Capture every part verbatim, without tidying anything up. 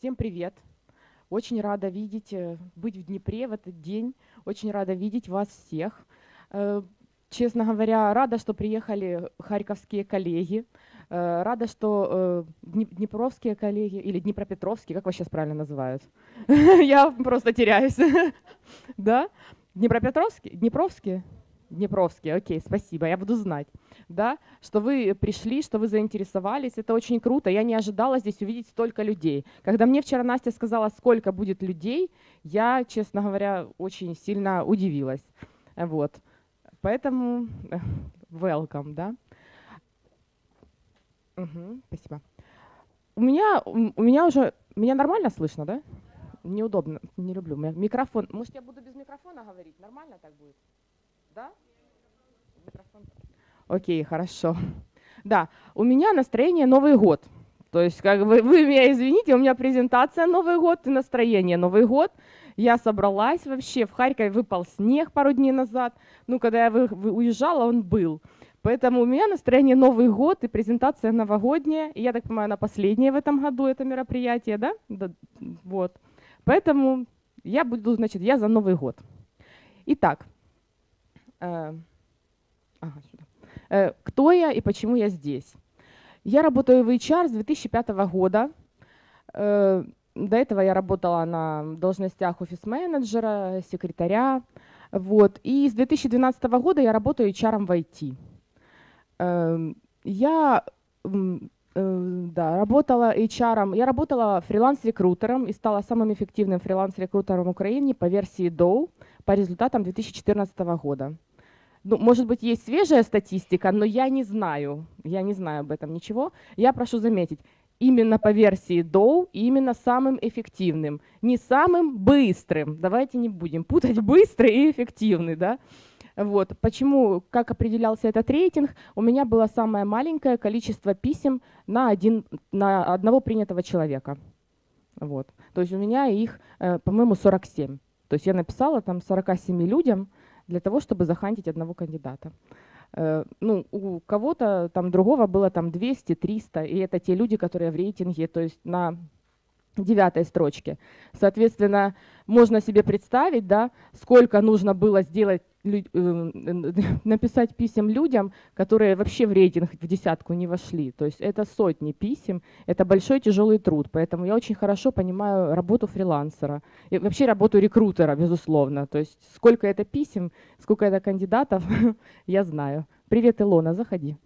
Всем привет! Очень рада видеть, быть в Днепре в этот день. Очень рада видеть вас всех. Честно говоря, рада, что приехали харьковские коллеги. Рада, что днепровские коллеги, или днепропетровские, как вас сейчас правильно называют? Я просто теряюсь. Да? Днепропетровские? Днепровские? Днепровские, окей, спасибо, я буду знать, да, что вы пришли, что вы заинтересовались, это очень круто, я не ожидала здесь увидеть столько людей. Когда мне вчера Настя сказала, сколько будет людей, я, честно говоря, очень сильно удивилась, вот, поэтому welcome, да. Угу, спасибо. У меня, у меня уже, меня нормально слышно, да? Неудобно, не люблю, микрофон, может я буду без микрофона говорить, нормально так будет? Да? Окей, хорошо. Да, у меня настроение Новый год. То есть, как вы, вы меня извините, у меня презентация Новый год и настроение Новый год. Я собралась вообще, в Харькове выпал снег пару дней назад. Ну, когда я вы, вы, уезжала, он был. Поэтому у меня настроение Новый год и презентация новогодняя. И я так понимаю, она последняя в этом году, это мероприятие, да? Да, вот. Поэтому я буду, значит, я за Новый год. Итак. Ага, сюда. Кто я и почему я здесь? Я работаю в эйч ар с две тысячи пятого года. До этого я работала на должностях офис-менеджера, секретаря. Вот. И с две тысячи двенадцатого года я работаю эйч ар в ай ти. Я, да, работала эйч ар, я работала фриланс-рекрутером и стала самым эффективным фриланс-рекрутером Украины по версии ди о у по результатам две тысячи четырнадцатого года. Ну, может быть, есть свежая статистика, но я не знаю, я не знаю об этом ничего. Я прошу заметить, именно по версии ди о у, именно самым эффективным, не самым быстрым. Давайте не будем путать быстрый и эффективный, да? Вот. Почему, как определялся этот рейтинг, у меня было самое маленькое количество писем на, один, на одного принятого человека. Вот. То есть у меня их, по-моему, сорок семь. То есть я написала там сорок семь людям, для того, чтобы захантить одного кандидата. Ну, у кого-то там другого было там двести-триста, и это те люди, которые в рейтинге, то есть на девятой строчке. Соответственно, можно себе представить, да, сколько нужно было сделать, написать писем людям, которые вообще в рейтинг в десятку не вошли. То есть это сотни писем, это большой тяжелый труд. Поэтому я очень хорошо понимаю работу фрилансера и вообще работу рекрутера, безусловно. То есть сколько это писем, сколько это кандидатов, я знаю. Привет, Илона, заходи.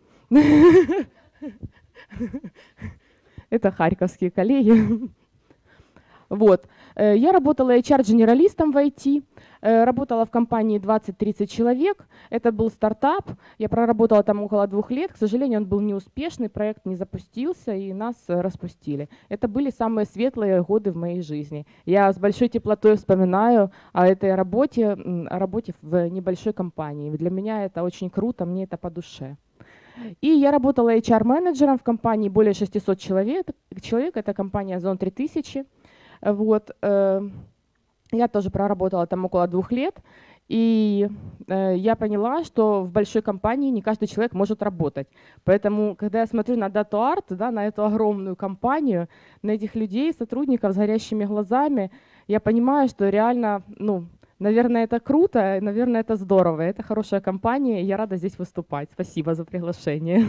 Это харьковские коллеги. Вот. Я работала эйч ар-генералистом в ай ти, работала в компании двадцать-тридцать человек, это был стартап, я проработала там около двух лет, к сожалению, он был неуспешный, проект не запустился и нас распустили. Это были самые светлые годы в моей жизни. Я с большой теплотой вспоминаю о этой работе, о работе в небольшой компании. Для меня это очень круто, мне это по душе. И я работала эйч ар-менеджером в компании более шестисот человек, человек это компания Zon три тысячи. Вот, э, я тоже проработала там около двух лет, и э, я поняла, что в большой компании не каждый человек может работать. Поэтому, когда я смотрю на DataArt, да, на эту огромную компанию, на этих людей, сотрудников с горящими глазами, я понимаю, что реально, ну, наверное, это круто, наверное, это здорово, это хорошая компания, и я рада здесь выступать. Спасибо за приглашение.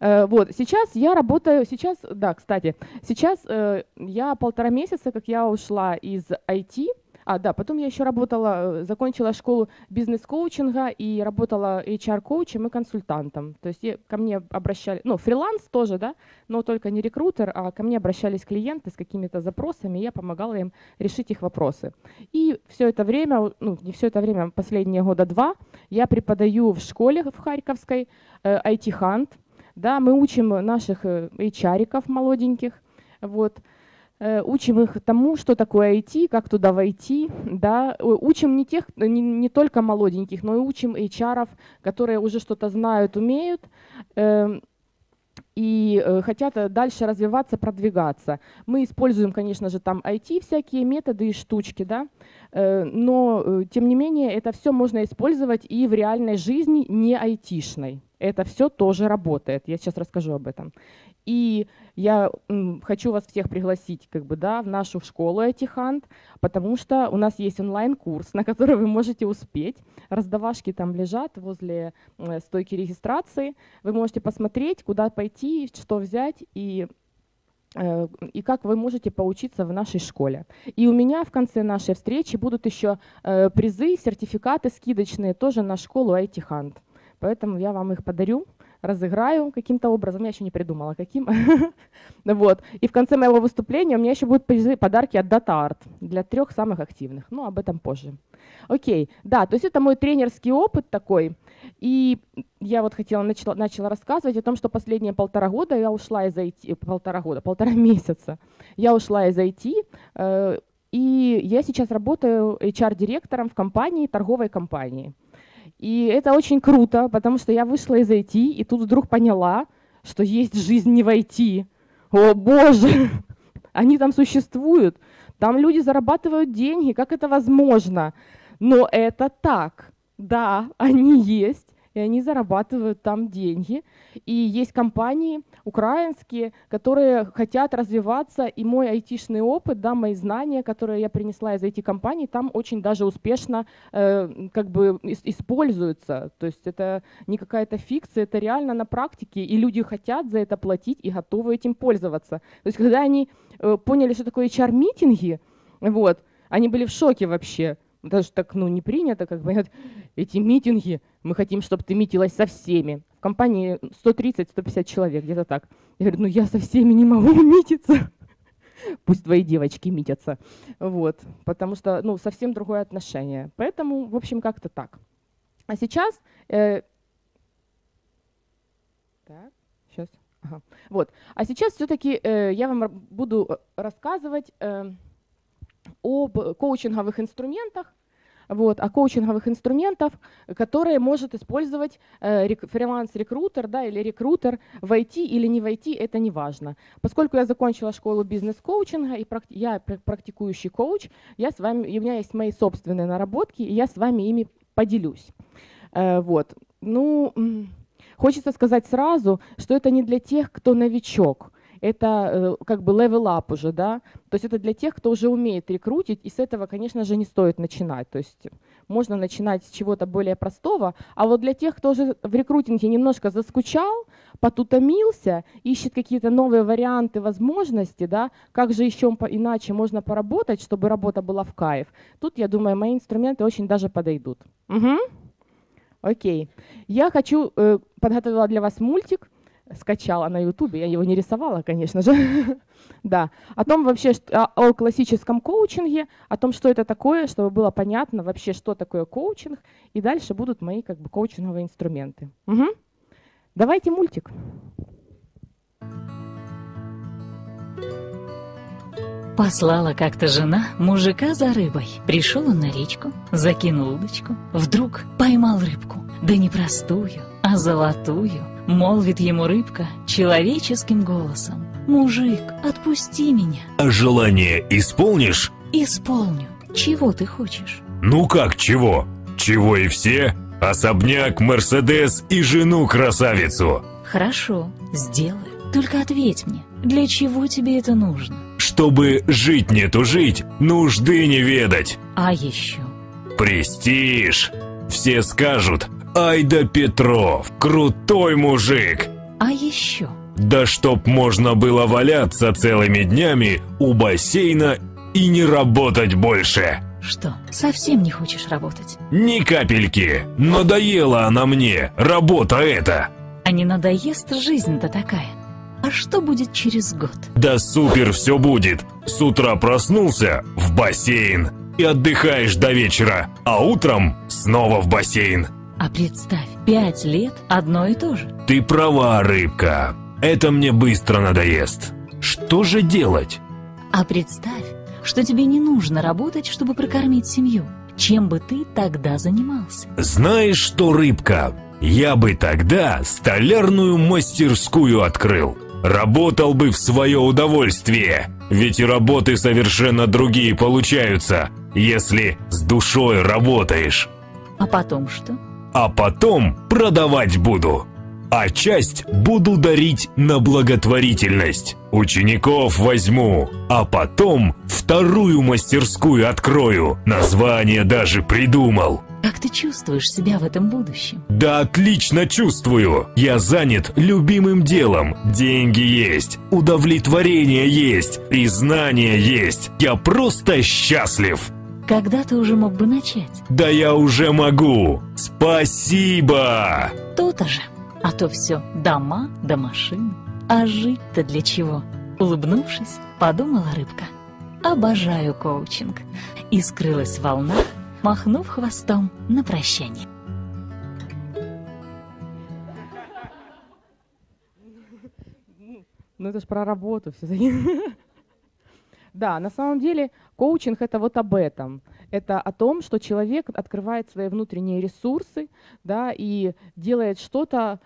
Вот, сейчас я работаю, сейчас, да, кстати, сейчас э, я полтора месяца, как я ушла из ай ти, а, да, потом я еще работала, закончила школу бизнес-коучинга и работала эйч ар-коучем и консультантом. То есть я, ко мне обращались, ну, фриланс тоже, да, но только не рекрутер, а ко мне обращались клиенты с какими-то запросами, и я помогала им решить их вопросы. И все это время, ну, не все это время, последние года два, я преподаю в школе в харьковской э, ай ти Hunt. Да, мы учим наших эйч ар-иков молоденьких, вот, учим их тому, что такое ай ти, как туда войти. Да. Учим не, тех, не, не только молоденьких, но и учим эйч ар-ов, которые уже что-то знают, умеют э, и хотят дальше развиваться, продвигаться. Мы используем, конечно же, там ай ти всякие методы и штучки, да. но тем не менее это все можно использовать и в реальной жизни, не айтишной. Это все тоже работает. Я сейчас расскажу об этом. И я хочу вас всех пригласить, как бы, да, в нашу школу ай ти Hunt, потому что у нас есть онлайн-курс, на который вы можете успеть. Раздавашки там лежат возле стойки регистрации. Вы можете посмотреть, куда пойти, что взять и, и как вы можете поучиться в нашей школе. И у меня в конце нашей встречи будут еще призы, сертификаты скидочные тоже на школу ай ти Hunt. Поэтому я вам их подарю, разыграю каким-то образом. Я еще не придумала, каким. Вот. И в конце моего выступления у меня еще будут призы, подарки от DataArt для трех самых активных. Но об этом позже. Окей. Да, то есть это мой тренерский опыт такой. И я вот хотела, начала, начала рассказывать о том, что последние полтора года я ушла из ай ти. Полтора года, полтора месяца. Я ушла из ай ти. Э, и я сейчас работаю эйч ар-директором в компании, торговой компании. И это очень круто, потому что я вышла из ай ти, и тут вдруг поняла, что есть жизнь не в ай ти. О боже, они там существуют, там люди зарабатывают деньги, как это возможно? Но это так, да, они есть, и они зарабатывают там деньги. И есть компании украинские, которые хотят развиваться, и мой айтишный опыт, да, мои знания, которые я принесла из ай ти-компаний, там очень даже успешно э, как бы используются. То есть это не какая-то фикция, это реально на практике, и люди хотят за это платить и готовы этим пользоваться. То есть когда они э, поняли, что такое эйч ар-митинги, вот, они были в шоке вообще. Даже так, ну, не принято, как бы, эти митинги, мы хотим, чтобы ты митилась со всеми. В компании сто тридцать — сто пятьдесят человек, где-то так. Я говорю, ну я со всеми не могу мититься. Пусть твои девочки митятся. Вот, потому что, ну, совсем другое отношение. Поэтому, в общем, как-то так. А сейчас… Э, так, сейчас. Ага. Вот. А сейчас все-таки э, я вам буду рассказывать… Э, об коучинговых инструментах, вот, о коучинговых инструментах, которые может использовать э, фриланс-рекрутер, да, или рекрутер, войти или не войти, это не важно. Поскольку я закончила школу бизнес-коучинга и практи я практикующий коуч, я с вами, у меня есть мои собственные наработки, и я с вами ими поделюсь. Э, вот. Ну, хочется сказать сразу, что это не для тех, кто новичок. Это как бы левел-ап уже, да, то есть это для тех, кто уже умеет рекрутить, и с этого, конечно же, не стоит начинать, то есть можно начинать с чего-то более простого, а вот для тех, кто уже в рекрутинге немножко заскучал, потутомился, ищет какие-то новые варианты, возможности, да, как же еще иначе можно поработать, чтобы работа была в кайф, тут, я думаю, мои инструменты очень даже подойдут. Угу. Окей, я хочу, э, подготовила для вас мультик, скачала на ютубе, я его не рисовала, конечно же, да, о том вообще, что, о, о классическом коучинге, о том, что это такое, чтобы было понятно вообще, что такое коучинг, и дальше будут мои как бы коучинговые инструменты. Угу. Давайте мультик. Послала как-то жена мужика за рыбой. Пришел он на речку, закинул удочку, вдруг поймал рыбку, да не простую, а золотую. Молвит ему рыбка человеческим голосом. «Мужик, отпусти меня». «А желание исполнишь?» «Исполню. Чего ты хочешь?» «Ну как чего? Чего и все? Особняк, Мерседес и жену-красавицу». «Хорошо, сделаю. Только ответь мне, для чего тебе это нужно?» «Чтобы жить не тужить, нужды не ведать». «А еще?» «Престиж. Все скажут». «Ай да Петров, крутой мужик!» «А еще?» «Да чтоб можно было валяться целыми днями у бассейна и не работать больше!» «Что, совсем не хочешь работать?» «Ни капельки! Надоела она мне, работа эта!» «А не надоест жизнь-то такая? А что будет через год?» «Да супер все будет! С утра проснулся – в бассейн! И отдыхаешь до вечера, а утром – снова в бассейн!» А представь, пять лет одно и то же. Ты права, рыбка. Это мне быстро надоест. Что же делать? А представь, что тебе не нужно работать, чтобы прокормить семью. Чем бы ты тогда занимался? Знаешь что, рыбка? Я бы тогда столярную мастерскую открыл. Работал бы в свое удовольствие. Ведь и работы совершенно другие получаются. если с душой работаешь. А потом что? А потом продавать буду. А часть буду дарить на благотворительность. Учеников возьму. А потом вторую мастерскую открою. Название даже придумал. Как ты чувствуешь себя в этом будущем? Да отлично чувствую. Я занят любимым делом. Деньги есть, удовлетворение есть и знания есть. Я просто счастлив. Когда ты уже мог бы начать? Да я уже могу. Спасибо. То-то же. А то все дома да машины. А жить-то для чего? Улыбнувшись, подумала рыбка. Обожаю коучинг. И скрылась в волнах, махнув хвостом на прощание. Ну это ж про работу все-таки. Да, на самом деле коучинг — это вот об этом. Это о том, что человек открывает свои внутренние ресурсы, да, и делает что-то,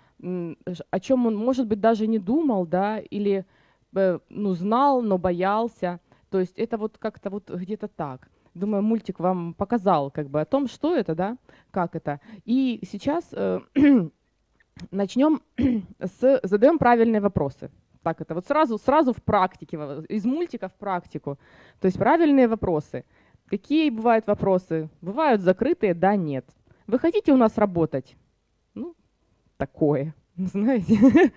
о чем он, может быть, даже не думал, да, или ну, знал, но боялся. То есть это вот как-то вот где-то так. Думаю, мультик вам показал как бы о том, что это, да, как это. И сейчас э, начнем с задаем правильные вопросы. Так это вот сразу, сразу в практике, из мультика в практику. То есть правильные вопросы. Какие бывают вопросы? Бывают закрытые, да, нет. Вы хотите у нас работать? Ну, такое, знаете.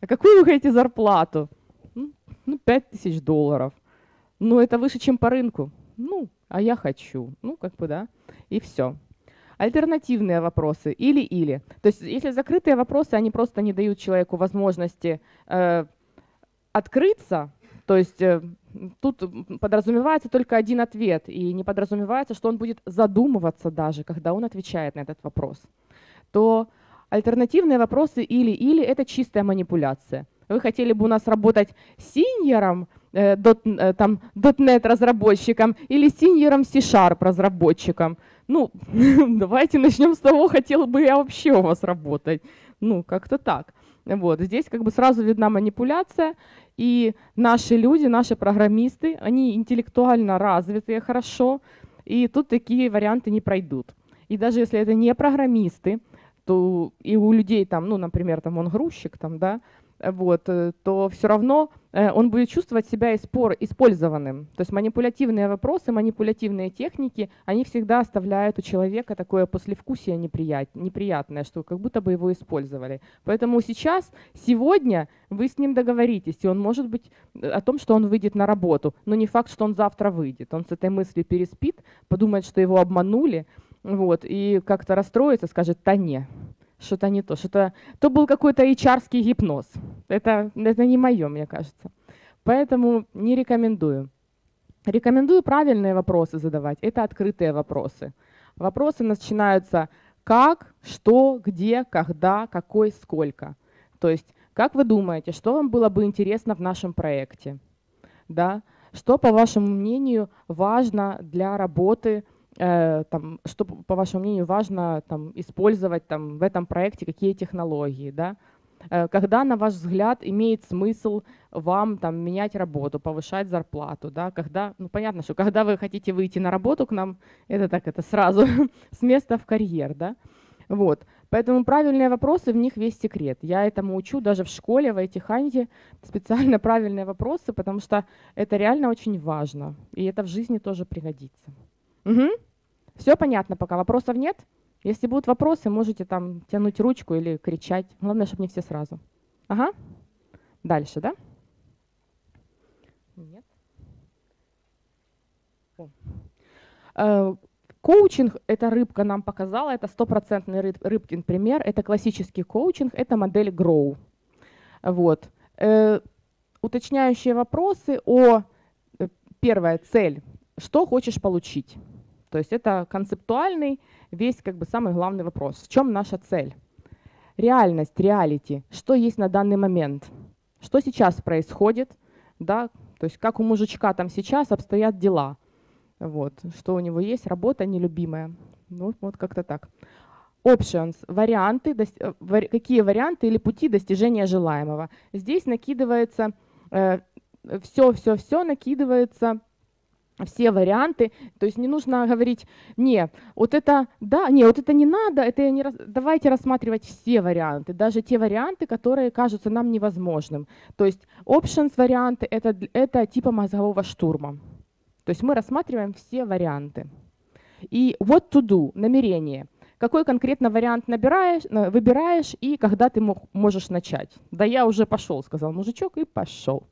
А какую вы хотите зарплату? Ну, пять тысяч долларов. Ну, это выше, чем по рынку. Ну, а я хочу. Ну, как бы, да. И все. Альтернативные вопросы. Или-или. То есть, если закрытые вопросы, они просто не дают человеку возможности э, открыться, то есть... Э, Тут подразумевается только один ответ, и не подразумевается, что он будет задумываться даже, когда он отвечает на этот вопрос. То альтернативные вопросы или-или — это чистая манипуляция. Вы хотели бы у нас работать синьором, э, дот, э, там, .нет-разработчиком или синьором си шарп-разработчиком? Ну, давайте начнем с того, хотел бы я вообще у вас работать. Ну, как-то так. Вот. Здесь как бы сразу видна манипуляция, и наши люди, наши программисты, они интеллектуально развитые хорошо, и тут такие варианты не пройдут. И даже если это не программисты, то и у людей, там, ну, например, там он грузчик, там, да, вот, то все равно он будет чувствовать себя использованным. То есть манипулятивные вопросы, манипулятивные техники, они всегда оставляют у человека такое послевкусие неприятное, что как будто бы его использовали. Поэтому сейчас, сегодня вы с ним договоритесь, и он может быть о том, что он выйдет на работу, но не факт, что он завтра выйдет. Он с этой мыслью переспит, подумает, что его обманули, вот, и как-то расстроится, скажет «та не». Что-то не то, что-то... То был какой-то эйч ар-ский гипноз. Это, это не мое, мне кажется. Поэтому не рекомендую. Рекомендую правильные вопросы задавать. Это открытые вопросы. Вопросы начинаются «как», «что», «где», «когда», «какой», «сколько». То есть, как вы думаете, что вам было бы интересно в нашем проекте? Да? Что, по вашему мнению, важно для работы? Там, что, по вашему мнению, важно там, использовать там, в этом проекте, какие технологии, да? Когда, на ваш взгляд, имеет смысл вам там, менять работу, повышать зарплату, да? Когда, ну, понятно, что когда вы хотите выйти на работу к нам, это так, это сразу с места в карьер, да? Вот. Поэтому правильные вопросы, в них весь секрет. Я этому учу даже в школе, в ай ти-ханте, специально правильные вопросы, потому что это реально очень важно, и это в жизни тоже пригодится. Угу. Все понятно пока, вопросов нет. Если будут вопросы, можете там тянуть ручку или кричать. Главное, чтобы не все сразу. Ага. Дальше, да? Нет. О. Коучинг, это рыбка нам показала, это стопроцентный рыбкин пример. Это классический коучинг, это модель гроу. Вот. Э, уточняющие вопросы о, первое, цель. Что хочешь получить? То есть это концептуальный, весь как бы самый главный вопрос. В чем наша цель? Реальность, реалити. Что есть на данный момент? Что сейчас происходит? Да? То есть как у мужичка там сейчас обстоят дела? Вот. Что у него есть? Работа нелюбимая. Ну, вот как-то так. Options. Варианты, какие варианты или пути достижения желаемого? Здесь накидывается все-все-все, э, накидывается все варианты, то есть не нужно говорить, не, вот это да, не, вот это не надо, это я не раз... давайте рассматривать все варианты, даже те варианты, которые кажутся нам невозможным. То есть options варианты это, это типа мозгового штурма. То есть мы рассматриваем все варианты. И what to do, намерение. Какой конкретно вариант набираешь, выбираешь и когда ты мог, можешь начать. Да я уже пошел, сказал мужичок, и пошел.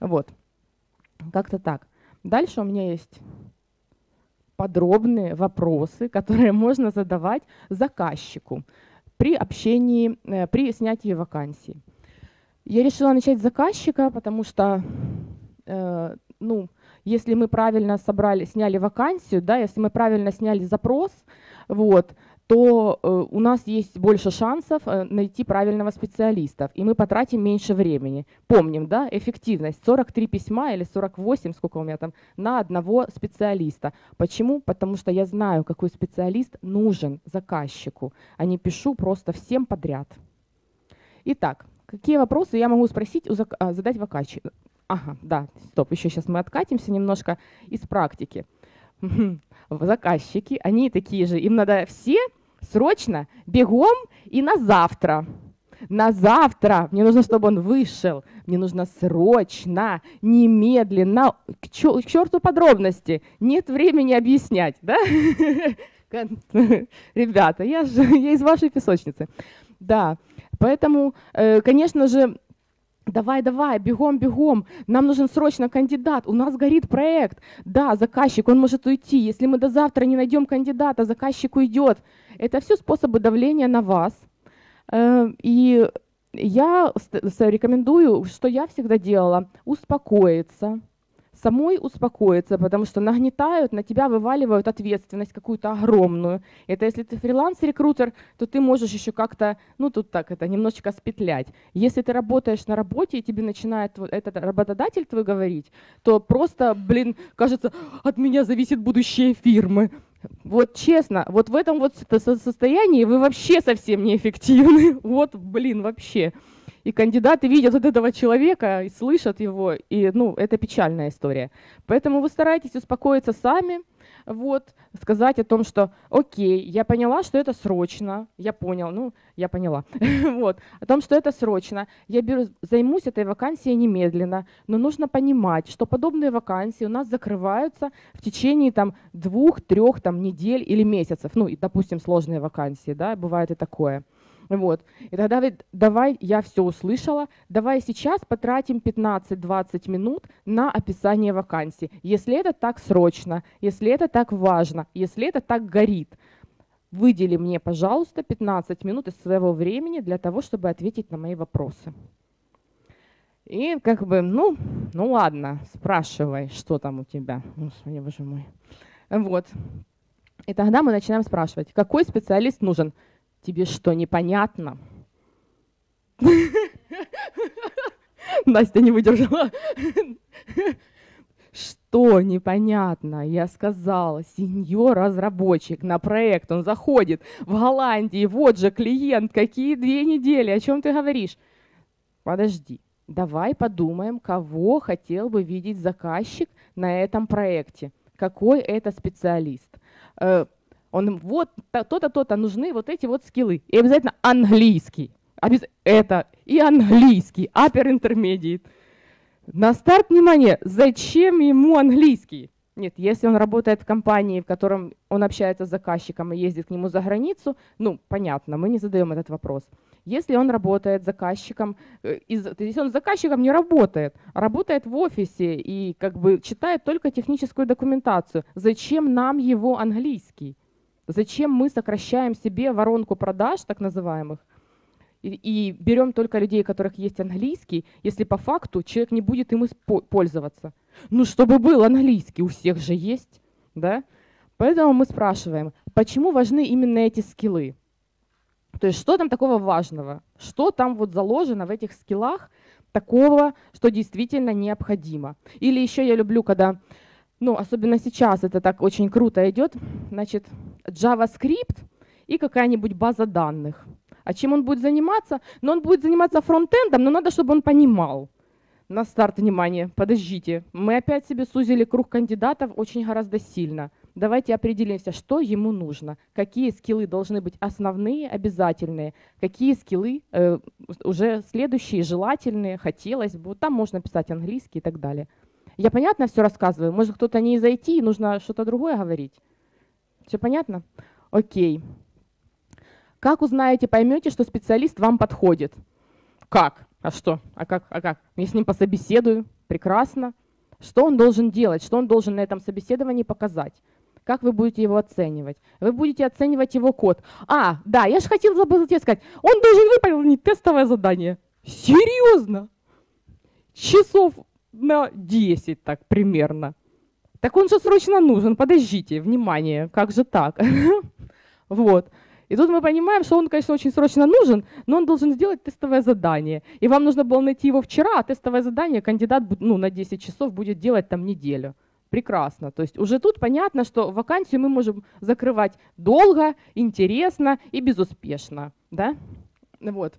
Вот, как-то так. Дальше у меня есть подробные вопросы, которые можно задавать заказчику при общении, при снятии вакансии. Я решила начать с заказчика, потому что, э, ну, если мы правильно собрали, сняли вакансию, да, если мы правильно сняли запрос, вот, то э, у нас есть больше шансов э, найти правильного специалиста, и мы потратим меньше времени. Помним, да, эффективность сорок три письма или сорок восемь, сколько у меня там, на одного специалиста. Почему? Потому что я знаю, какой специалист нужен заказчику, а не пишу просто всем подряд. Итак, какие вопросы я могу спросить, у зак... а, задать заказчику? Ага, да, стоп, еще сейчас мы откатимся немножко из практики. Заказчики, они такие же, им надо все срочно, бегом и на завтра. На завтра. Мне нужно, чтобы он вышел. Мне нужно срочно, немедленно. К черту подробности. Нет времени объяснять. Да? Ребята, я, же, я из вашей песочницы. Да, поэтому, конечно же, давай, давай, бегом, бегом, нам нужен срочно кандидат, у нас горит проект. Да, заказчик, он может уйти, если мы до завтра не найдем кандидата, заказчик уйдет. Это все способы давления на вас. И я рекомендую, что я всегда делала, успокоиться, самой успокоиться, потому что нагнетают, на тебя вываливают ответственность какую-то огромную. Это если ты фриланс-рекрутер, то ты можешь еще как-то, ну тут так это, немножечко спетлять. Если ты работаешь на работе, и тебе начинает этот работодатель твой говорить, то просто, блин, кажется, от меня зависит будущее фирмы. Вот честно, вот в этом вот состоянии вы вообще совсем неэффективны. Вот, блин, вообще. И кандидаты видят вот этого человека и слышат его, и ну, это печальная история. Поэтому вы стараетесь успокоиться сами, вот, сказать о том, что окей, я поняла, что это срочно, я понял, ну, я поняла, вот, о том, что это срочно, я беру, займусь этой вакансией немедленно, но нужно понимать, что подобные вакансии у нас закрываются в течение там двух-трех там недель или месяцев, ну, и, допустим, сложные вакансии, да, бывает и такое. Вот. И тогда давай, я все услышала, давай сейчас потратим пятнадцать-двадцать минут на описание вакансии, если это так срочно, если это так важно, если это так горит. Выдели мне, пожалуйста, пятнадцать минут из своего времени для того, чтобы ответить на мои вопросы. И как бы, ну, ну ладно, спрашивай, что там у тебя. Господи, боже мой. Вот. И тогда мы начинаем спрашивать, какой специалист нужен? Тебе что, непонятно? Настя не выдержала. Что непонятно? Я сказала, сеньор-разработчик на проект, он заходит в Голландии, вот же клиент, какие две недели, о чем ты говоришь? Подожди, давай подумаем, кого хотел бы видеть заказчик на этом проекте, какой это специалист. Он вот то-то, то-то нужны вот эти вот скиллы. И обязательно английский. Это и английский, upper intermediate. На старт, внимание, зачем ему английский? Нет, если он работает в компании, в котором он общается с заказчиком и ездит к нему за границу, ну, понятно, мы не задаем этот вопрос. Если он работает с заказчиком, если он с заказчиком не работает, а работает в офисе и как бы читает только техническую документацию, зачем нам его английский? Зачем мы сокращаем себе воронку продаж, так называемых, и, и берем только людей, у которых есть английский, если по факту человек не будет им пользоваться? Ну, чтобы был английский, у всех же есть, да? Поэтому мы спрашиваем, почему важны именно эти скиллы? То есть что там такого важного? Что там вот заложено в этих скиллах такого, что действительно необходимо? Или еще я люблю, когда… Ну, особенно сейчас это так очень круто идет, значит, JavaScript и какая-нибудь база данных. А чем он будет заниматься? Ну, он будет заниматься фронтендом, но надо, чтобы он понимал. на старт, внимание, подождите, мы опять себе сузили круг кандидатов очень гораздо сильно. Давайте определимся, что ему нужно, какие скиллы должны быть основные, обязательные, какие скиллы э, уже следующие, желательные, хотелось бы. Там можно писать английский и так далее. Я понятно все рассказываю? Может, кто-то не из ай ти, нужно что-то другое говорить? Все понятно? Окей. Как узнаете, поймете, что специалист вам подходит? Как? А что? А как? А как? Я с ним пособеседую. Прекрасно. Что он должен делать? Что он должен на этом собеседовании показать? Как вы будете его оценивать? Вы будете оценивать его код. А, да, я же хотела забыла тебе сказать. Он должен выполнить тестовое задание. Серьезно? Часов на десять так примерно. Так он же срочно нужен. Подождите, внимание, как же так? Вот. И тут мы понимаем, что он, конечно, очень срочно нужен, но он должен сделать тестовое задание. И вам нужно было найти его вчера, а тестовое задание кандидат, ну, на десять часов будет делать там неделю. Прекрасно. То есть уже тут понятно, что вакансию мы можем закрывать долго, интересно и безуспешно. Да? Вот.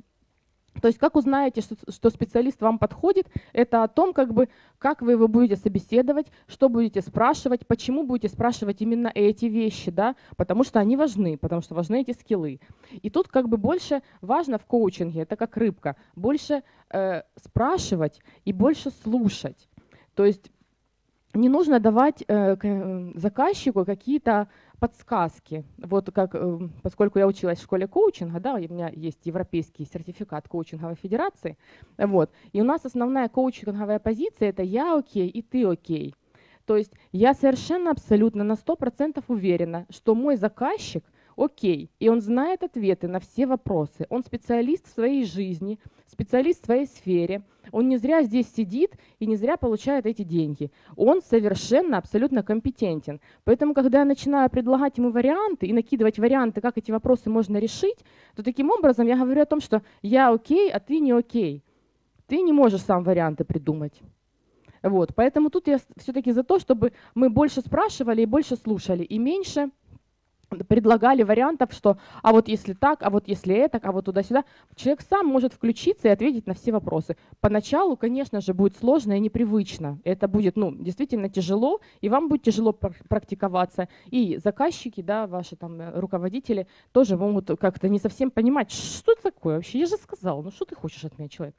То есть как узнаете, что, что специалист вам подходит, это о том, как, бы, как вы его будете собеседовать, что будете спрашивать, почему будете спрашивать именно эти вещи, да? Потому что они важны, потому что важны эти скиллы. И тут как бы больше важно в коучинге, это как рыбка, больше э, спрашивать и больше слушать. То есть не нужно давать э, заказчику какие-то подсказки. Вот как, э, поскольку я училась в школе коучинга, да, у меня есть европейский сертификат коучинговой федерации, вот, и у нас основная коучинговая позиция – это «я окей» и «ты окей». То есть я совершенно абсолютно на сто процентов уверена, что мой заказчик окей, и он знает ответы на все вопросы. Он специалист в своей жизни, специалист в своей сфере. Он не зря здесь сидит и не зря получает эти деньги. Он совершенно, абсолютно компетентен. Поэтому, когда я начинаю предлагать ему варианты и накидывать варианты, как эти вопросы можно решить, то таким образом я говорю о том, что я окей, а ты не окей. Ты не можешь сам варианты придумать. Вот. Поэтому тут я все-таки за то, чтобы мы больше спрашивали и больше слушали, и меньше предлагали вариантов, что а вот если так, а вот если это, а вот туда-сюда. Человек сам может включиться и ответить на все вопросы. Поначалу, конечно же, будет сложно и непривычно. Это будет, ну, действительно тяжело, и вам будет тяжело практиковаться. И заказчики, да, ваши там руководители тоже могут как-то не совсем понимать, что это такое вообще. Я же сказала, ну что ты хочешь от меня, человек?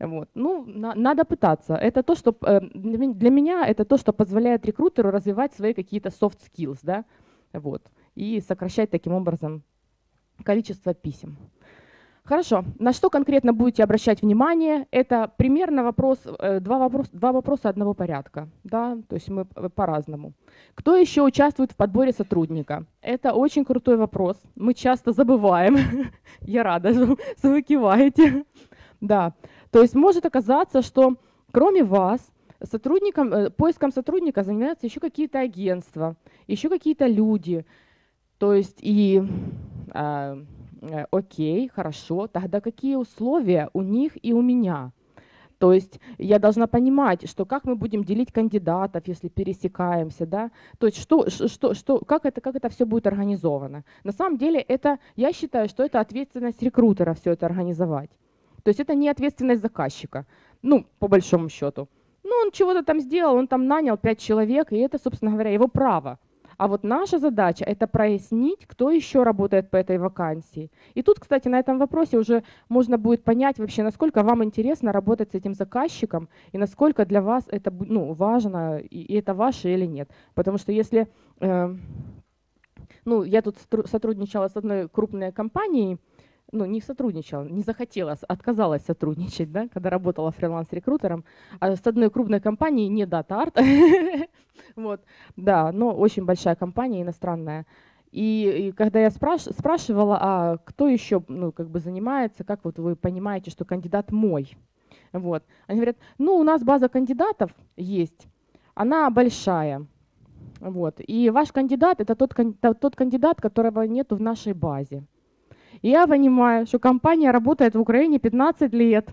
Вот. Ну, на, надо пытаться. Это то, что для меня это то, что позволяет рекрутеру развивать свои какие-то soft skills, да, вот. И сокращать таким образом количество писем. Хорошо. На что конкретно будете обращать внимание? Это примерно вопрос, два, вопрос, два вопроса одного порядка. Да? То есть мы по-разному. Кто еще участвует в подборе сотрудника? Это очень крутой вопрос. Мы часто забываем. Я рада, что вы киваете. Да. То есть может оказаться, что кроме вас, сотрудником, поиском сотрудника занимаются еще какие-то агентства, еще какие-то люди. То есть и э, э, окей, хорошо, тогда какие условия у них и у меня? То есть я должна понимать, что как мы будем делить кандидатов, если пересекаемся, да? То есть что, что, что, как, это, как это все будет организовано? На самом деле это, я считаю, что это ответственность рекрутера все это организовать. То есть это не ответственность заказчика, ну, по большому счету. Ну, он чего-то там сделал, он там нанял пять человек, и это, собственно говоря, его право. А вот наша задача – это прояснить, кто еще работает по этой вакансии. И тут, кстати, на этом вопросе уже можно будет понять вообще, насколько вам интересно работать с этим заказчиком и насколько для вас это, ну, важно, и это ваше или нет. Потому что если… Э, ну, я тут сотрудничала с одной крупной компанией, ну, не сотрудничала, не захотела, отказалась сотрудничать, да, когда работала фриланс-рекрутером, а с одной крупной компанией, не DataArt, вот, да, но очень большая компания иностранная. И, и когда я спраш, спрашивала, а кто еще, ну, как бы занимается, как вот вы понимаете, что кандидат мой, вот, они говорят, ну, у нас база кандидатов есть, она большая, вот, и ваш кандидат – это тот, тот кандидат, которого нету в нашей базе. Я понимаю, что компания работает в Украине пятнадцать лет.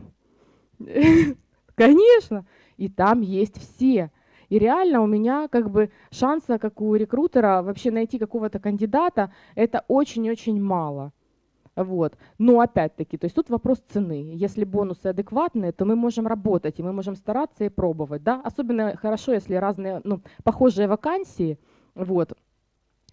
Конечно. И там есть все. И реально у меня как бы шанса, как у рекрутера, вообще найти какого-то кандидата, это очень-очень мало. Вот. Но опять-таки, то есть тут вопрос цены. Если бонусы адекватные, то мы можем работать, и мы можем стараться и пробовать. Да? Особенно хорошо, если разные, ну, похожие вакансии, вот,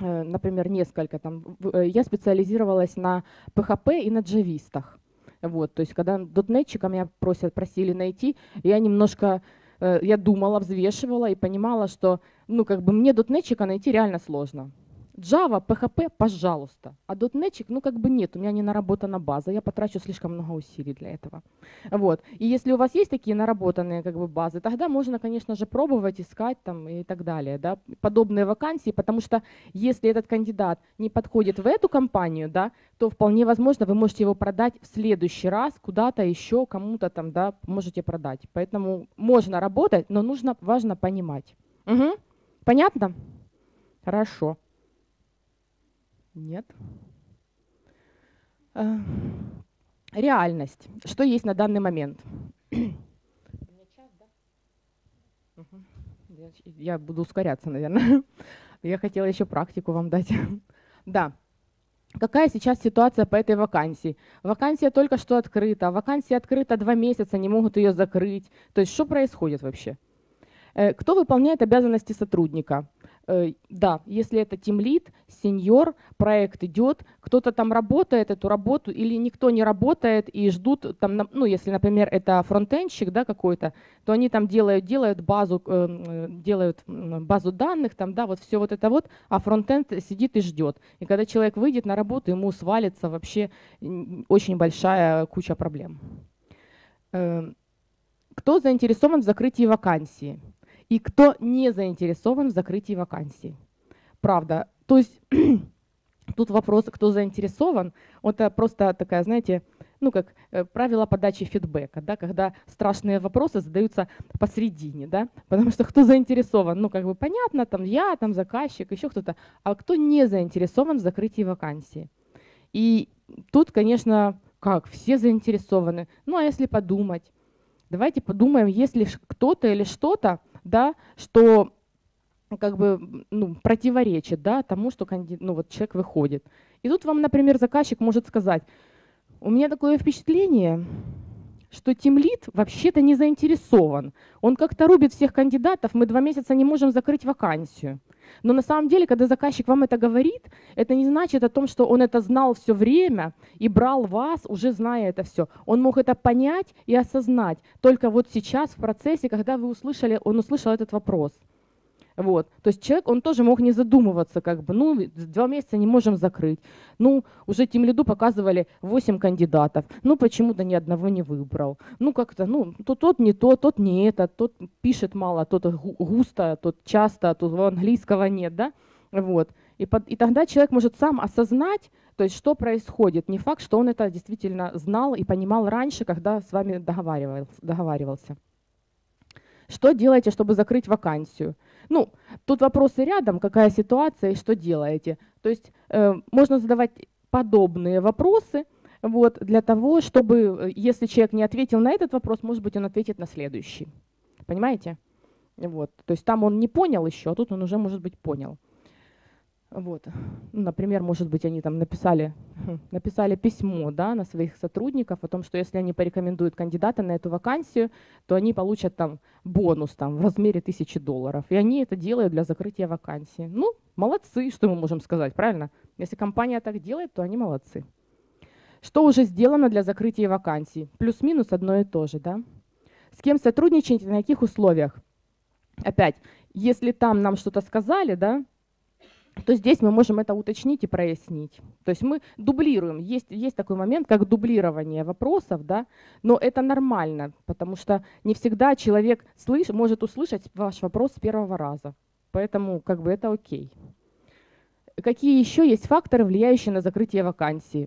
например, несколько. Там, я специализировалась на пэ хэ пэ и на джавистах. Вот, то есть когда дотнетчика меня просят, просили найти, я немножко, я думала, взвешивала и понимала, что, ну, как бы мне дотнетчика найти реально сложно. Java, пэ хэ пэ, пожалуйста, а дотнетчик, ну, как бы нет, у меня не наработана база, я потрачу слишком много усилий для этого. Вот, и если у вас есть такие наработанные, как бы, базы, тогда можно, конечно же, пробовать, искать там и так далее, да, подобные вакансии, потому что если этот кандидат не подходит в эту компанию, да, то вполне возможно вы можете его продать в следующий раз куда-то еще, кому-то там, да, можете продать. Поэтому можно работать, но нужно, важно понимать. Угу. Понятно? Хорошо. Нет. Реальность. Что есть на данный момент? Я буду ускоряться, наверное. Я хотела еще практику вам дать. Да. Какая сейчас ситуация по этой вакансии? Вакансия только что открыта. Вакансия открыта два месяца, не могут ее закрыть. То есть что происходит вообще? Кто выполняет обязанности сотрудника? Да, если это тимлид, сеньор, проект идет, кто-то там работает эту работу или никто не работает и ждут, там, ну, если, например, это фронтенщик, да, какой-то, то они там делают, делают, базу, делают базу данных, там, да, вот все вот это вот, а фронтенд сидит и ждет. И когда человек выйдет на работу, ему свалится вообще очень большая куча проблем. Кто заинтересован в закрытии вакансии? И кто не заинтересован в закрытии вакансий. Правда. То есть тут вопрос, кто заинтересован, это просто такая, знаете, ну как правило подачи фидбэка, да, когда страшные вопросы задаются посредине, да, потому что кто заинтересован, ну как бы понятно, там я, там заказчик, еще кто-то, а кто не заинтересован в закрытии вакансии. И тут, конечно, как, все заинтересованы. Ну а если подумать, давайте подумаем, есть ли кто-то или что-то, да, что как бы, ну, противоречит, да, тому, что ну, вот человек выходит. И тут вам, например, заказчик может сказать, у меня такое впечатление, что тимлид вообще-то не заинтересован. Он как-то рубит всех кандидатов, мы два месяца не можем закрыть вакансию. Но на самом деле, когда заказчик вам это говорит, это не значит о том, что он это знал все время и брал вас, уже зная это все. Он мог это понять и осознать. Только вот сейчас в процессе, когда вы услышали, он услышал этот вопрос. Вот. То есть человек, он тоже мог не задумываться, как бы, ну, два месяца не можем закрыть. Ну, уже тимлиду показывали восемь кандидатов, ну, почему-то ни одного не выбрал. Ну, как-то, ну, то тот не то, тот не этот, тот пишет мало, тот густо, тот часто, тут английского нет, да? Вот. И, под, и тогда человек может сам осознать, то есть что происходит. Не факт, что он это действительно знал и понимал раньше, когда с вами договаривался. Что делаете, чтобы закрыть вакансию? Ну, тут вопросы рядом, какая ситуация и что делаете. То есть э, можно задавать подобные вопросы, вот, для того, чтобы, если человек не ответил на этот вопрос, может быть, он ответит на следующий. Понимаете? Вот. То есть там он не понял еще, а тут он уже, может быть, понял. Вот. Ну, например, может быть, они там написали, написали письмо, да, на своих сотрудников о том, что если они порекомендуют кандидата на эту вакансию, то они получат там бонус там, в размере тысячи долларов. И они это делают для закрытия вакансии. Ну, молодцы, что мы можем сказать, правильно? Если компания так делает, то они молодцы. Что уже сделано для закрытия вакансий? Плюс-минус одно и то же, да? С кем сотрудничать и на каких условиях? Опять, если там нам что-то сказали, да, то здесь мы можем это уточнить и прояснить. То есть мы дублируем. Есть, есть такой момент, как дублирование вопросов, да? Но это нормально, потому что не всегда человек слыш, может услышать ваш вопрос с первого раза. Поэтому как бы это окей. Какие еще есть факторы, влияющие на закрытие вакансии?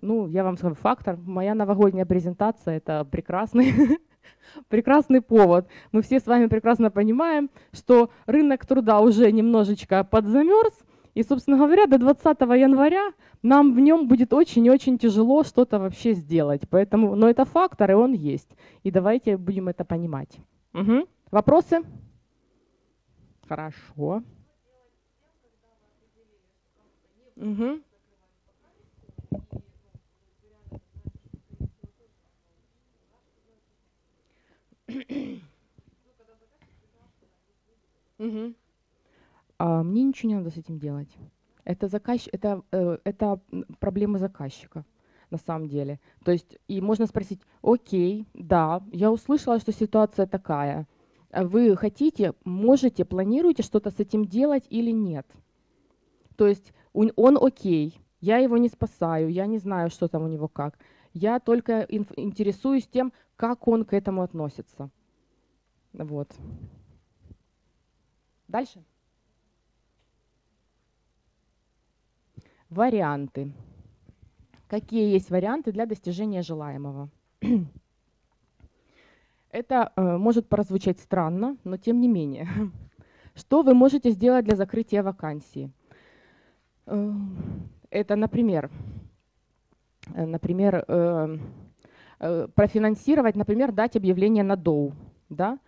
Ну, я вам скажу, фактор. Моя новогодняя презентация – это прекрасный... Прекрасный повод. Мы все с вами прекрасно понимаем, что рынок труда уже немножечко подзамерз, и, собственно говоря, до двадцатого января нам в нем будет очень-очень тяжело что-то вообще сделать. Поэтому, но это фактор, и он есть. И давайте будем это понимать. Угу. Вопросы? Хорошо. Угу. Угу. А мне ничего не надо с этим делать. Это, заказчик, это, э, это проблема заказчика на самом деле. То есть и можно спросить, окей, да, я услышала, что ситуация такая. Вы хотите, можете, планируете что-то с этим делать или нет? То есть он, он окей, я его не спасаю, я не знаю, что там у него как. Я только интересуюсь тем, как он к этому относится. Вот. Дальше. Варианты. Какие есть варианты для достижения желаемого? Это э, может прозвучать странно, но тем не менее. Что вы можете сделать для закрытия вакансии? Э, это, например, э, например э, э, профинансировать, например, дать объявление на доу. Да?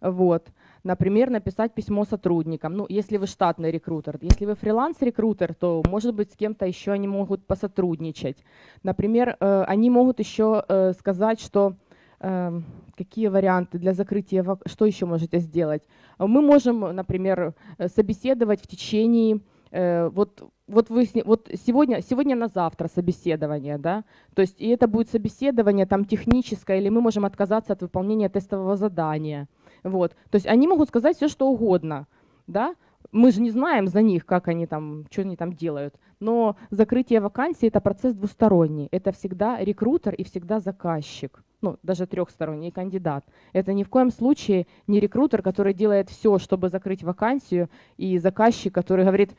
Вот. Например, написать письмо сотрудникам. Ну, если вы штатный рекрутер. Если вы фриланс-рекрутер, то, может быть, с кем-то еще они могут посотрудничать. Например, э, они могут еще э, сказать, что э, какие варианты для закрытия, что еще можете сделать. Мы можем, например, собеседовать в течение, э, вот, вот, вы, вот сегодня, сегодня на завтра собеседование, да? То есть и это будет собеседование там, техническое, или мы можем отказаться от выполнения тестового задания. Вот. То есть они могут сказать все, что угодно. Да? Мы же не знаем за них, как они там, что они там делают. Но закрытие вакансии – это процесс двусторонний. Это всегда рекрутер и всегда заказчик. Ну, даже трехсторонний кандидат. Это ни в коем случае не рекрутер, который делает все, чтобы закрыть вакансию, и заказчик, который говорит,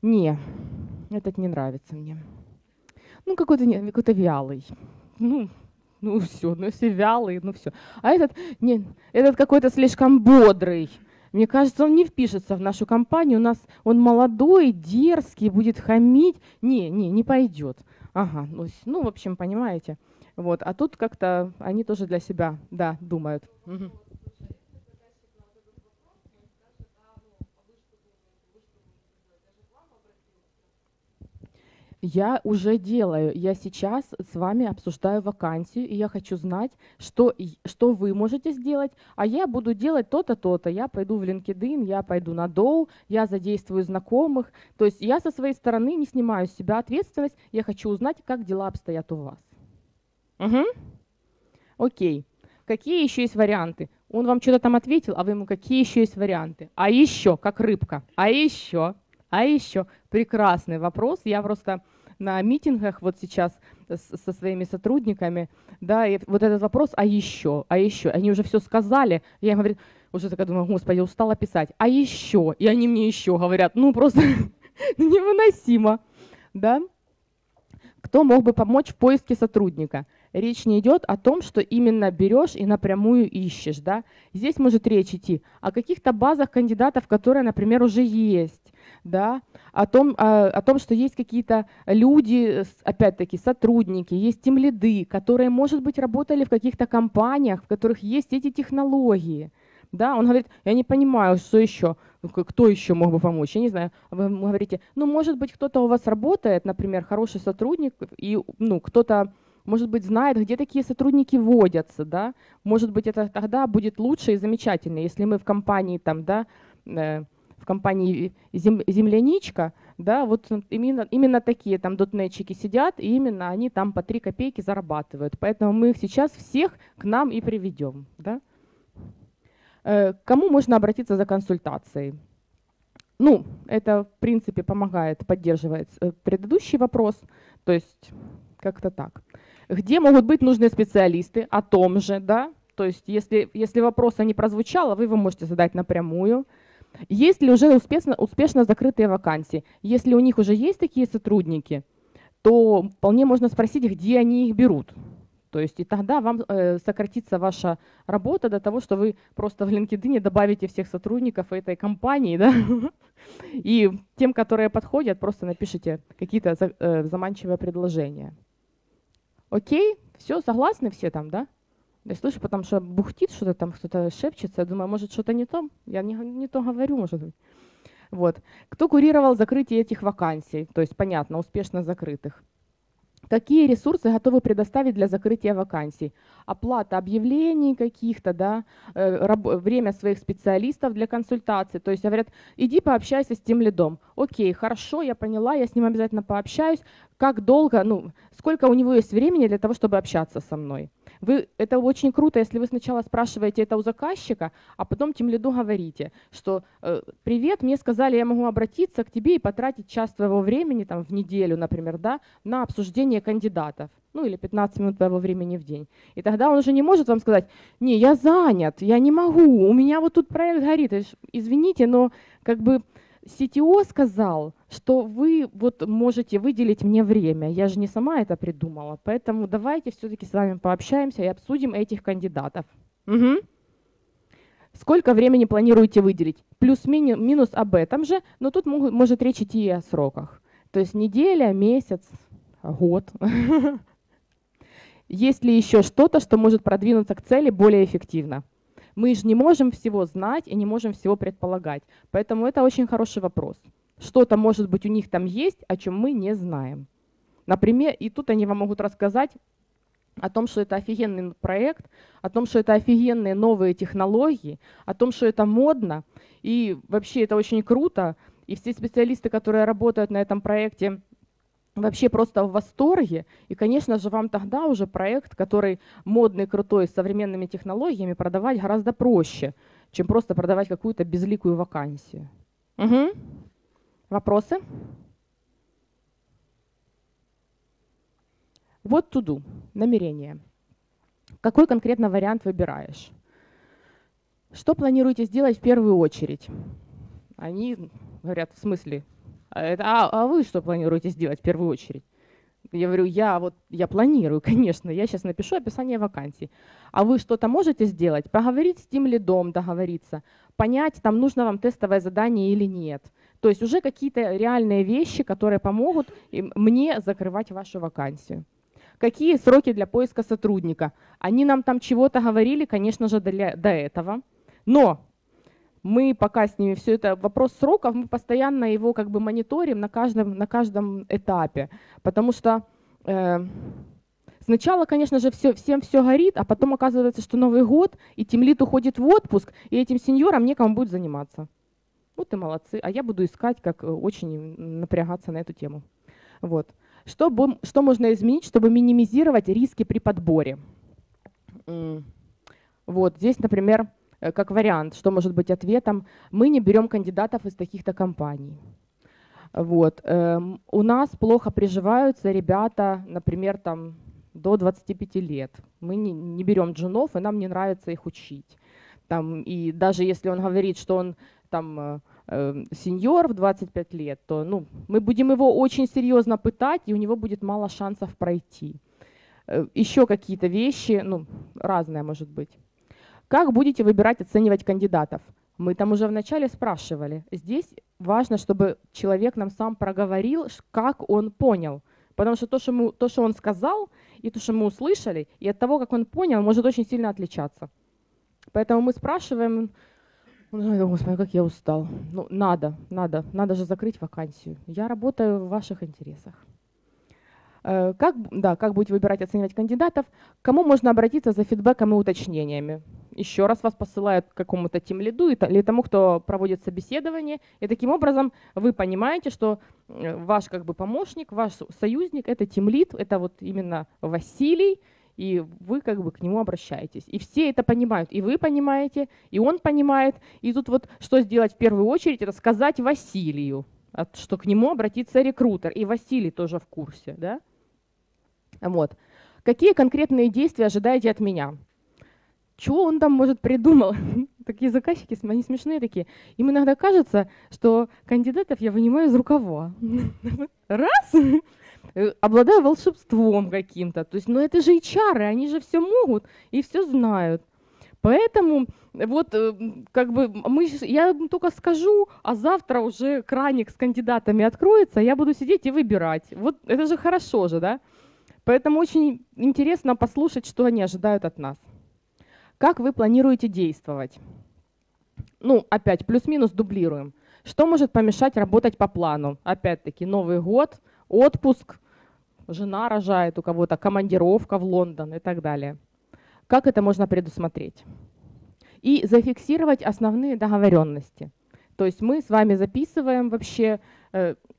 не, этот не нравится мне. Ну, какой-то какой-то вялый. Ну, Ну все, ну все вялые, ну все. А этот, нет, этот какой-то слишком бодрый. Мне кажется, он не впишется в нашу компанию. У нас он молодой, дерзкий, будет хамить. Не, не, не пойдет. Ага, ну, ну в общем, понимаете. Вот. А тут как-то они тоже для себя, да, думают. Угу. Я уже делаю. Я сейчас с вами обсуждаю вакансию, и я хочу знать, что, что вы можете сделать. А я буду делать то-то, то-то. Я пойду в линкедин, я пойду на доу, я задействую знакомых. То есть я со своей стороны не снимаю с себя ответственность. Я хочу узнать, как дела обстоят у вас. Угу. Окей. Какие еще есть варианты? Он вам что-то там ответил, а вы ему какие еще есть варианты? А еще, как рыбка. А еще... А еще прекрасный вопрос. Я просто на митингах вот сейчас со своими сотрудниками, да, и вот этот вопрос, а еще, а еще. Они уже все сказали. Я им говорю, уже такая думаю, господи, я устала писать. А еще. И они мне еще говорят. Ну, просто невыносимо. Да? Кто мог бы помочь в поиске сотрудника? Речь не идет о том, что именно берешь и напрямую ищешь. Да? Здесь может речь идти о каких-то базах кандидатов, которые, например, уже есть. Да, о том, о, о том, что есть какие-то люди, опять-таки, сотрудники, есть тимлиды, которые, может быть, работали в каких-то компаниях, в которых есть эти технологии. Да, он говорит, я не понимаю, что еще, кто еще мог бы помочь, я не знаю. Вы говорите, ну, может быть, кто-то у вас работает, например, хороший сотрудник, и ну, кто-то, может быть, знает, где такие сотрудники водятся. Да? Может быть, это тогда будет лучше и замечательно, если мы в компании там, да, э, в компании «Земляничка», да, вот именно, именно такие там дотнетчики сидят, и именно они там по три копейки зарабатывают. Поэтому мы их сейчас всех к нам и приведем. Да. К кому можно обратиться за консультацией? Ну, это, в принципе, помогает, поддерживает предыдущий вопрос, то есть как-то так. Где могут быть нужные специалисты? О том же, да, то есть если, если вопроса не прозвучало, вы его можете задать напрямую. Есть ли уже успешно, успешно закрытые вакансии? Если у них уже есть такие сотрудники, то вполне можно спросить, где они их берут. То есть и тогда вам э, сократится ваша работа до того, что вы просто в линкедин добавите всех сотрудников этой компании. Да? И тем, которые подходят, просто напишите какие-то за, э, заманчивые предложения. Окей? Все, согласны все там, да? Я слышу, потому что бухтит что-то там, кто-то шепчется. Я думаю, может, что-то не то? Я не, не то говорю, может быть. Вот. Кто курировал закрытие этих вакансий? То есть, понятно, успешно закрытых. Какие ресурсы готовы предоставить для закрытия вакансий? Оплата объявлений каких-то, да, время своих специалистов для консультаций. То есть говорят, иди пообщайся с тимлидом. Окей, хорошо, я поняла, я с ним обязательно пообщаюсь. Как долго, ну, сколько у него есть времени для того, чтобы общаться со мной? Вы, это очень круто, если вы сначала спрашиваете это у заказчика, а потом тимлиду говорите, что «Привет, мне сказали, я могу обратиться к тебе и потратить час твоего времени, там, в неделю, например, да, на обсуждение кандидатов». Ну или пятнадцать минут твоего времени в день. И тогда он уже не может вам сказать, не, я занят, я не могу, у меня вот тут проект горит. Извините, но как бы си ти о сказал, что вы вот можете выделить мне время. Я же не сама это придумала. Поэтому давайте все-таки с вами пообщаемся и обсудим этих кандидатов. Угу. Сколько времени планируете выделить? Плюс-минус об этом же, но тут могут, может речь идти и о сроках. То есть неделя, месяц, год. Есть ли еще что-то, что может продвинуться к цели более эффективно? Мы же не можем всего знать и не можем всего предполагать. Поэтому это очень хороший вопрос. Что-то, может быть, у них там есть, о чем мы не знаем. Например, и тут они вам могут рассказать о том, что это офигенный проект, о том, что это офигенные новые технологии, о том, что это модно. И вообще это очень круто. И все специалисты, которые работают на этом проекте, вообще просто в восторге. И, конечно же, вам тогда уже проект, который модный, крутой, с современными технологиями, продавать гораздо проще, чем просто продавать какую-то безликую вакансию. Угу. Вопросы? Вот to-do, намерение. Какой конкретно вариант выбираешь? Что планируете сделать в первую очередь? Они говорят, в смысле? А, а вы что планируете сделать в первую очередь? Я говорю, я, вот, я планирую, конечно, я сейчас напишу описание вакансий. А вы что-то можете сделать? Поговорить с тимлидом, договориться, понять, там нужно вам тестовое задание или нет. То есть уже какие-то реальные вещи, которые помогут мне закрывать вашу вакансию. Какие сроки для поиска сотрудника? Они нам там чего-то говорили, конечно же, для, до этого, но… Мы пока с ними все это, вопрос сроков, мы постоянно его как бы мониторим на каждом, на каждом этапе. Потому что э, сначала, конечно же, все, всем все горит, а потом оказывается, что Новый год, и тимлид уходит в отпуск, и этим сеньорам некому будет заниматься. Вот и молодцы, а я буду искать, как очень напрягаться на эту тему. Вот. Что, что можно изменить, чтобы минимизировать риски при подборе? Вот здесь, например… Как вариант, что может быть ответом, мы не берем кандидатов из таких-то компаний. Вот. У нас плохо приживаются ребята, например, там, до двадцати пяти лет. Мы не, не берем джунов, и нам не нравится их учить. Там, и даже если он говорит, что он там, э, сеньор в двадцать пять лет, то ну, мы будем его очень серьезно пытать, и у него будет мало шансов пройти. Еще какие-то вещи, ну, разные, может быть. Как будете выбирать, оценивать кандидатов? Мы там уже вначале спрашивали. Здесь важно, чтобы человек нам сам проговорил, как он понял. Потому что то, что, мы, то, что он сказал, и то, что мы услышали, и от того, как он понял, может очень сильно отличаться. Поэтому мы спрашиваем, господи, как я устал. Ну, надо, надо, надо же закрыть вакансию. Я работаю в ваших интересах. Как, да, как будете выбирать, оценивать кандидатов? К кому можно обратиться за фидбэком и уточнениями? Еще раз вас посылают к какому-то тимлиду или тому, кто проводит собеседование. И таким образом вы понимаете, что ваш как бы помощник, ваш союзник – это тимлид, это вот именно Василий, и вы как бы к нему обращаетесь. И все это понимают, и вы понимаете, и он понимает. И тут вот что сделать в первую очередь – это сказать Василию, что к нему обратится рекрутер, и Василий тоже в курсе, да? Вот. Какие конкретные действия ожидаете от меня? Чего он там, может, придумал? Такие заказчики, они смешные такие. Им иногда кажется, что кандидатов я вынимаю из рукава. Раз! Обладаю волшебством каким-то. То есть, ну это же эйч ар, они же все могут и все знают. Поэтому вот как бы мы, я только скажу, а завтра уже краник с кандидатами откроется, я буду сидеть и выбирать. Вот это же хорошо же, да? Поэтому очень интересно послушать, что они ожидают от нас. Как вы планируете действовать? Ну, опять, плюс-минус дублируем. Что может помешать работать по плану? Опять-таки, Новый год, отпуск, жена рожает у кого-то, командировка в Лондон и так далее. Как это можно предусмотреть? И зафиксировать основные договоренности. То есть мы с вами записываем вообще,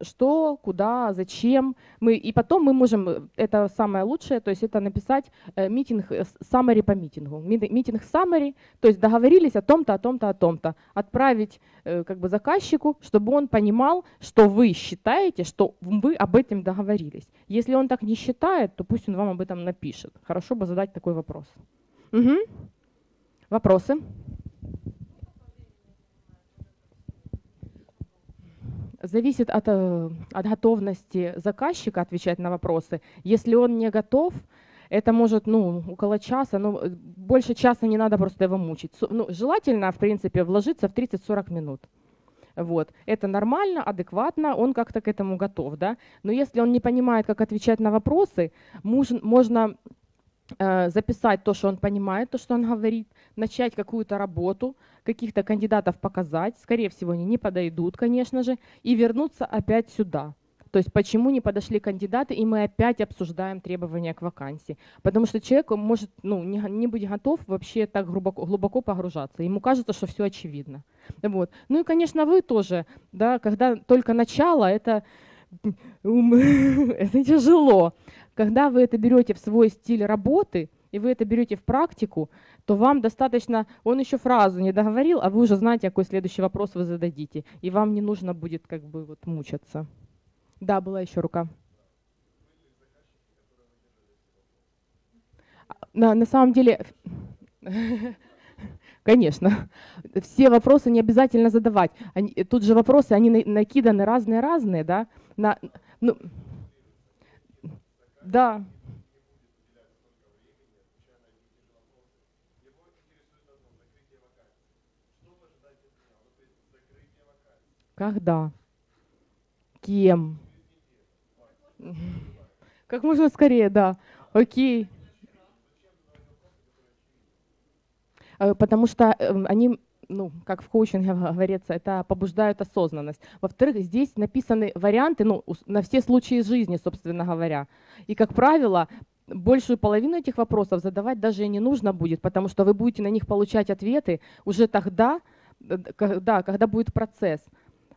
что, куда, зачем. Мы, и потом мы можем, это самое лучшее, то есть это написать митинг summary по митингу. Митинг summary, то есть договорились о том-то, о том-то, о том-то. Отправить как бы заказчику, чтобы он понимал, что вы считаете, что вы об этом договорились. Если он так не считает, то пусть он вам об этом напишет. Хорошо бы задать такой вопрос. Угу. Вопросы? Зависит от, от готовности заказчика отвечать на вопросы. Если он не готов, это может ну, около часа, но больше часа не надо просто его мучить. Ну, желательно, в принципе, вложиться в тридцать-сорок минут. Вот. Это нормально, адекватно, он как-то к этому готов. Да? Но если он не понимает, как отвечать на вопросы, можно записать то, что он понимает, то, что он говорит, начать какую-то работу, каких-то кандидатов показать, скорее всего, они не подойдут, конечно же, и вернуться опять сюда. То есть почему не подошли кандидаты, и мы опять обсуждаем требования к вакансии. Потому что человек может ну, не, не быть готов вообще так глубоко, глубоко погружаться. Ему кажется, что все очевидно. Вот. Ну и, конечно, вы тоже, да, когда только начало, это, это тяжело. Когда вы это берете в свой стиль работы, и вы это берете в практику, то вам достаточно, он еще фразу не договорил, а вы уже знаете, какой следующий вопрос вы зададите, и вам не нужно будет как бы вот мучаться. Да, была еще рука. На, на самом деле, конечно, все вопросы не обязательно задавать. Они, тут же вопросы, они накиданы разные-разные, да? На, ну, да. Когда? Кем? Как можно скорее, да. Окей. Потому что они, ну, как в коучинге говорится, это побуждает осознанность. Во-вторых, здесь написаны варианты ну, на все случаи жизни, собственно говоря. И, как правило, большую половину этих вопросов задавать даже и не нужно будет, потому что вы будете на них получать ответы уже тогда, когда, когда будет процесс.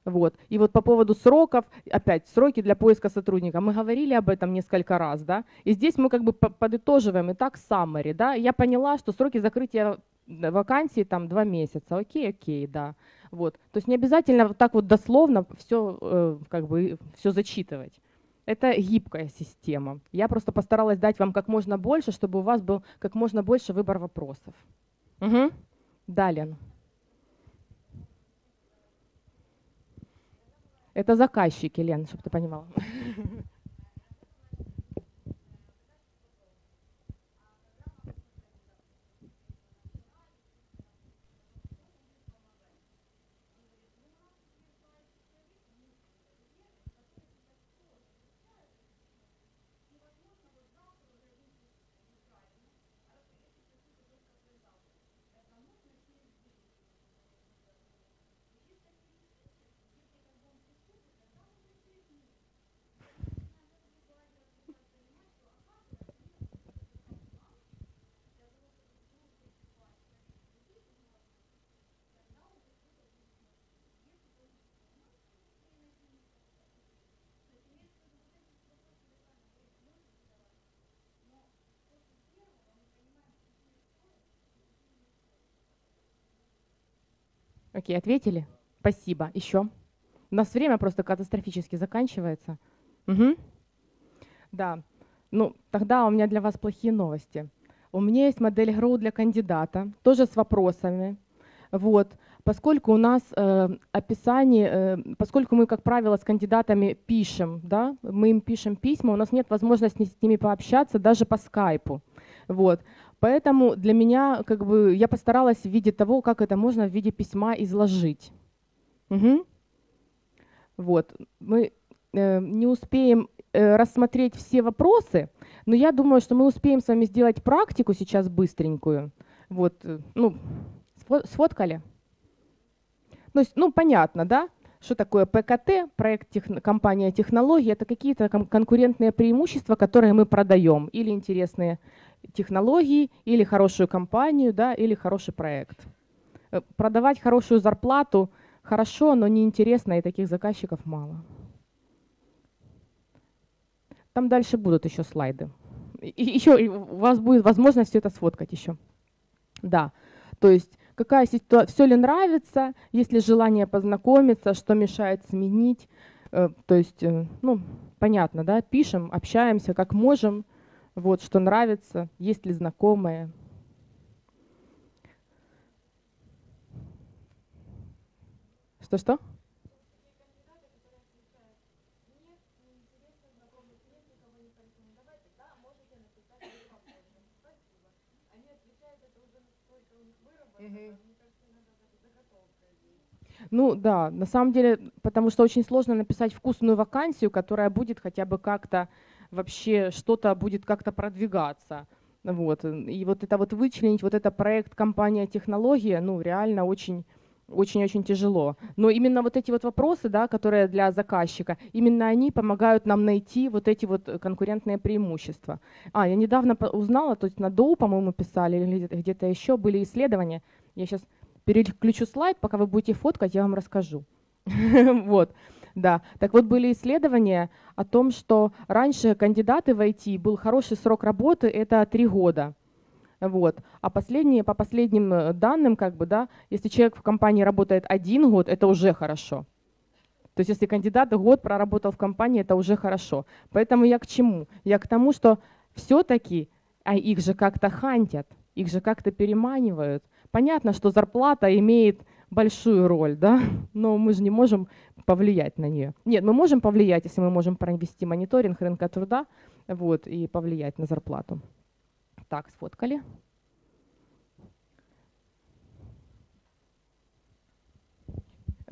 Вот. И вот по поводу сроков, опять, сроки для поиска сотрудника. Мы говорили об этом несколько раз, да, и здесь мы как бы подытоживаем, и так summary, да, я поняла, что сроки закрытия вакансии там два месяца, окей, окей, да, вот. То есть не обязательно вот так вот дословно все, как бы, все зачитывать. Это гибкая система. Я просто постаралась дать вам как можно больше, чтобы у вас был как можно больше выбор вопросов. Угу. Далее. Это заказчики, Лен, чтобы ты понимала. Окей, ответили? Спасибо. Еще. У нас время просто катастрофически заканчивается. Угу. Да. Ну, тогда у меня для вас плохие новости. У меня есть модель гроу для кандидата, тоже с вопросами. Вот. Поскольку у нас э, описание, э, поскольку мы, как правило, с кандидатами пишем, да, мы им пишем письма, у нас нет возможности с ними пообщаться даже по скайпу. Вот. Поэтому для меня, как бы, я постаралась в виде того, как это можно в виде письма изложить. Угу. Вот. Мы э, не успеем э, рассмотреть все вопросы, но я думаю, что мы успеем с вами сделать практику сейчас быстренькую. Вот. Ну, сфоткали? Ну, ну, понятно, да? Что такое пэ ка тэ? Проект техно, компания технологии. Это какие-то конкурентные преимущества, которые мы продаем. Или интересные технологии, или хорошую компанию, да, или хороший проект. Продавать хорошую зарплату хорошо, но неинтересно, и таких заказчиков мало. Там дальше будут еще слайды. И еще у вас будет возможность все это сфоткать еще. Да, то есть какая ситуация, все ли нравится, есть ли желание познакомиться, что мешает сменить. То есть, ну, понятно, да, пишем, общаемся как можем, вот, что нравится, есть ли знакомые. Что-что? Ну да, на самом деле, потому что очень сложно написать вкусную вакансию, которая будет хотя бы как-то вообще что-то будет как-то продвигаться. Вот. И вот это вот вычленить, вот это проект, компания, технология, ну реально очень, очень, очень тяжело. Но именно вот эти вот вопросы, да, которые для заказчика, именно они помогают нам найти вот эти вот конкурентные преимущества. А, я недавно узнала, то есть на доу, по-моему, писали, или где-то еще были исследования. Я сейчас переключу слайд, пока вы будете фоткать, я вам расскажу. Вот, да. Так вот, были исследования о том, что раньше кандидаты в ай ти был хороший срок работы, это три года. Вот. А последние, по последним данным, как бы, да, если человек в компании работает один год, это уже хорошо. То есть если кандидат год проработал в компании, это уже хорошо. Поэтому я к чему? Я к тому, что все-таки, а их же как-то хантят, их же как-то переманивают. Понятно, что зарплата имеет большую роль, да? Но мы же не можем повлиять на нее. Нет, мы можем повлиять, если мы можем провести мониторинг рынка труда, вот, и повлиять на зарплату. Так, сфоткали.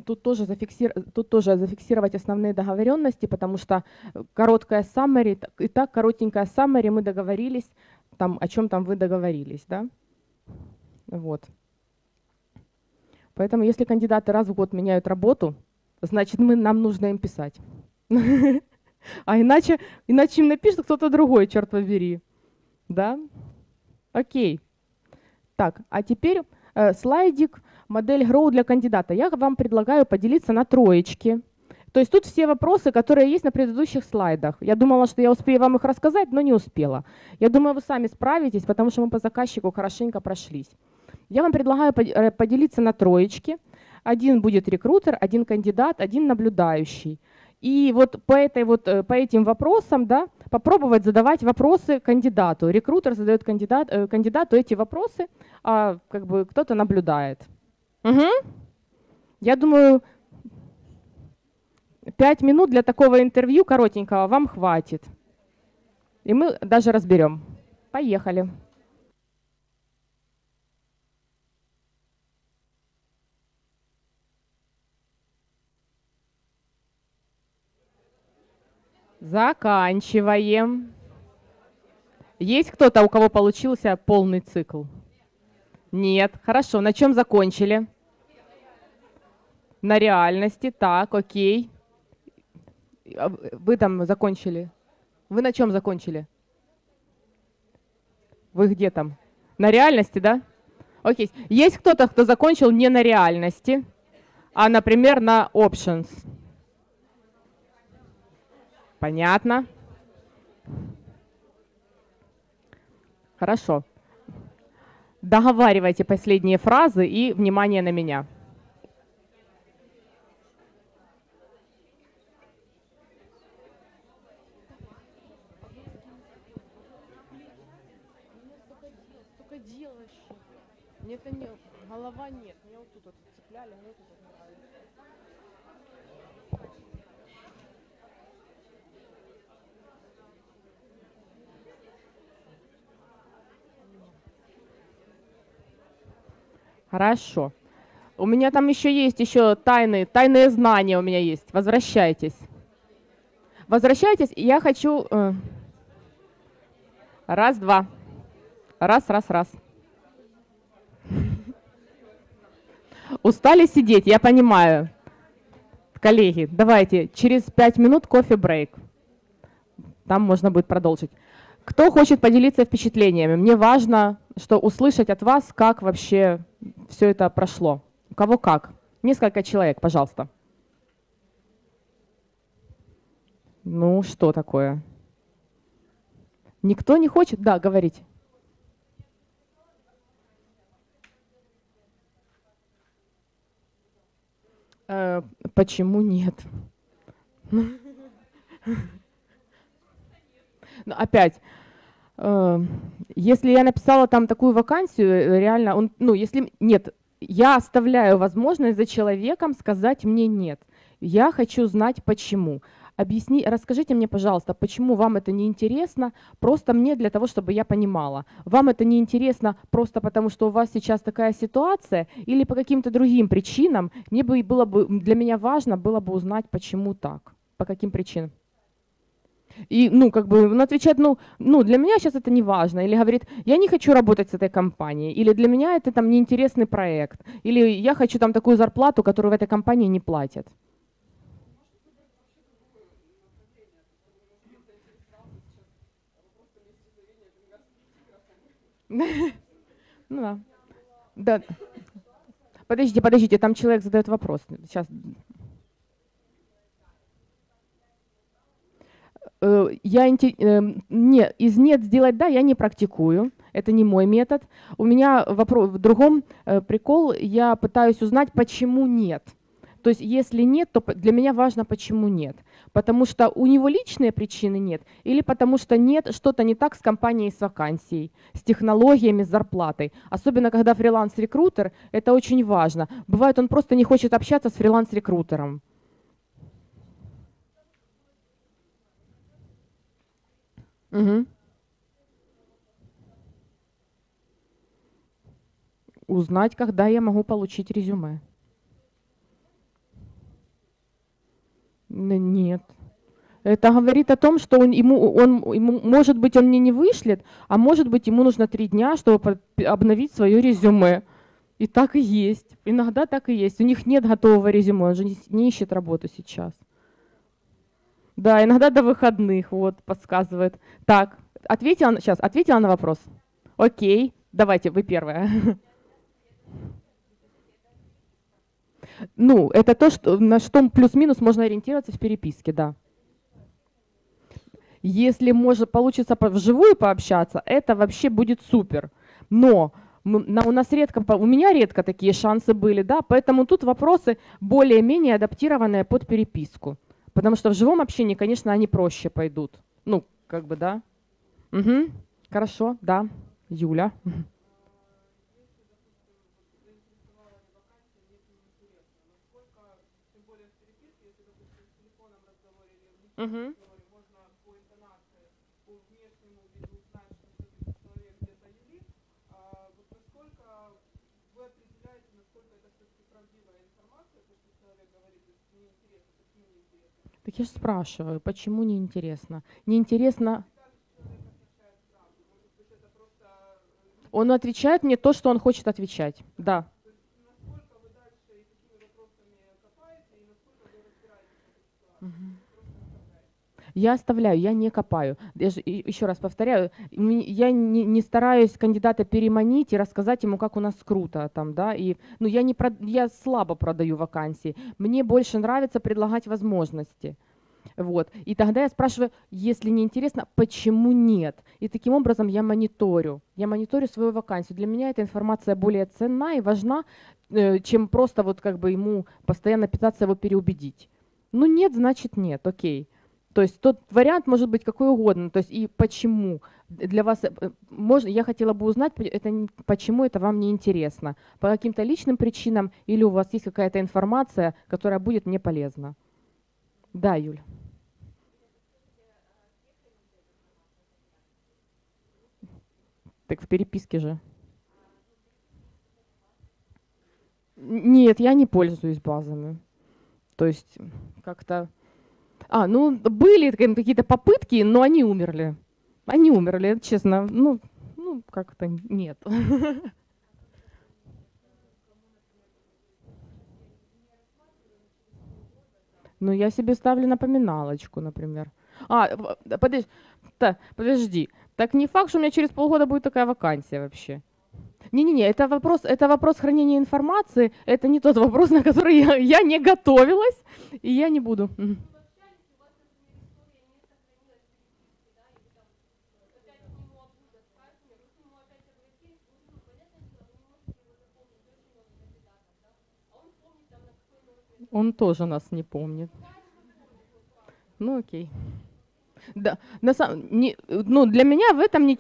Тут тоже, зафиксир... Тут тоже зафиксировать основные договоренности, потому что короткое summary, и так коротенькое summary, мы договорились, там, о чем там вы договорились. Да? Вот. Поэтому если кандидаты раз в год меняют работу, значит мы, нам нужно им писать. А иначе им напишет кто-то другой, черт побери. Да? Окей. Так, а теперь э, слайдик, модель гроу для кандидата. Я вам предлагаю поделиться на троечки. То есть тут все вопросы, которые есть на предыдущих слайдах. Я думала, что я успею вам их рассказать, но не успела. Я думаю, вы сами справитесь, потому что мы по заказчику хорошенько прошлись. Я вам предлагаю поделиться на троечки. Один будет рекрутер, один кандидат, один наблюдающий. И вот по, этой вот по этим вопросам, да, попробовать задавать вопросы кандидату. Рекрутер задает кандидат, кандидату эти вопросы, а как бы кто-то наблюдает. Угу. Я думаю, пять минут для такого интервью коротенького вам хватит. И мы даже разберем. Поехали. Заканчиваем. Есть кто-то, у кого получился полный цикл? Нет. Хорошо. На чем закончили? На реальности. Так, окей. Вы там закончили? Вы на чем закончили? Вы где там? На реальности, да? Окей. Есть кто-то, кто закончил не на реальности, а, например, на options? Понятно. Хорошо. Договаривайте последние фразы и внимание на меня. Нет, нет, голова нет. Меня вот тут отцепляли, меня тут хорошо. У меня там еще есть еще тайны, тайные знания у меня есть. Возвращайтесь. Возвращайтесь, и я хочу... Раз, два. Раз, раз, раз. Устали сидеть, я понимаю. Коллеги, давайте через пять минут кофе-брейк. Там можно будет продолжить. Кто хочет поделиться впечатлениями? Мне важно, что услышать от вас, как вообще все это прошло. У кого как? Несколько человек, пожалуйста. Ну, что такое? Никто не хочет? Да, говорите. Э, почему нет? Но опять, э, если я написала там такую вакансию, реально, он, ну, если нет, я оставляю возможность за человеком сказать мне нет. Я хочу знать, почему. Объясни, расскажите мне, пожалуйста, почему вам это не интересно, просто мне для того, чтобы я понимала. Вам это не интересно просто потому, что у вас сейчас такая ситуация, или по каким-то другим причинам? Мне бы было бы для меня важно было бы узнать, почему так, по каким причинам. И, ну, как бы, он отвечает, ну, ну, для меня сейчас это не важно. Или говорит, я не хочу работать с этой компанией. Или для меня это там неинтересный проект. Или я хочу там такую зарплату, которую в этой компании не платят. Ну да. Подождите, подождите, там человек задает вопрос. Сейчас. Я не, из нет сделать да я не практикую, это не мой метод. У меня вопрос, в другом прикол, я пытаюсь узнать, почему нет. То есть если нет, то для меня важно, почему нет. Потому что у него личные причины нет, или потому что нет, что-то не так с компанией, с вакансией, с технологиями, с зарплатой. Особенно, когда фриланс-рекрутер, это очень важно. Бывает, он просто не хочет общаться с фриланс-рекрутером. Угу. Узнать, когда я могу получить резюме. Нет. Это говорит о том, что он, ему, он, ему, может быть, он мне не вышлет, а может быть, ему нужно три дня, чтобы обновить свое резюме. И так и есть. Иногда так и есть. У них нет готового резюме, он же не ищет работу сейчас. Да, иногда до выходных, вот, подсказывает. Так, ответила, сейчас, ответила на вопрос. Окей, давайте, вы первая. Ну, это то, что, на что плюс-минус можно ориентироваться в переписке, да. Если может, получится вживую пообщаться, это вообще будет супер. Но у нас редко, у меня редко такие шансы были, да, поэтому тут вопросы более-менее адаптированные под переписку. Потому что в живом общении, конечно, они проще пойдут. Ну, как бы, да. Угу. Хорошо, да. Юля. Угу. Так я же спрашиваю, почему неинтересно? Неинтересно… Он отвечает мне то, что он хочет отвечать. Да. Насколько вы дальше и какими вопросами копаете, и насколько вы разбираетесь? Я оставляю, я не копаю. Я же, еще раз повторяю, я не, не стараюсь кандидата переманить и рассказать ему, как у нас круто. Там, да, и, ну, я, не, я слабо продаю вакансии. Мне больше нравится предлагать возможности. Вот. И тогда я спрашиваю, если не интересно, почему нет? И таким образом я мониторю. Я мониторю свою вакансию. Для меня эта информация более ценна и важна, чем просто вот как бы ему постоянно пытаться его переубедить. Ну нет, значит нет, окей. То есть тот вариант может быть какой угодно. То есть и почему для вас, можно, я хотела бы узнать, это, почему это вам не интересно, по каким-то личным причинам или у вас есть какая-то информация, которая будет мне полезна. Да, Юля. Так в переписке же. Нет, я не пользуюсь базами. То есть как-то… А, ну, были какие-то попытки, но они умерли. Они умерли, честно. Ну, ну как-то нет. Ну, я себе ставлю напоминалочку, например. А, подожди, та, подожди. Так не факт, что у меня через полгода будет такая вакансия вообще. Не-не-не, это вопрос, это вопрос хранения информации, это не тот вопрос, на который я, я не готовилась, и я не буду. Он тоже нас не помнит. Ну окей. Да, на самом, не, ну, для меня в этом не,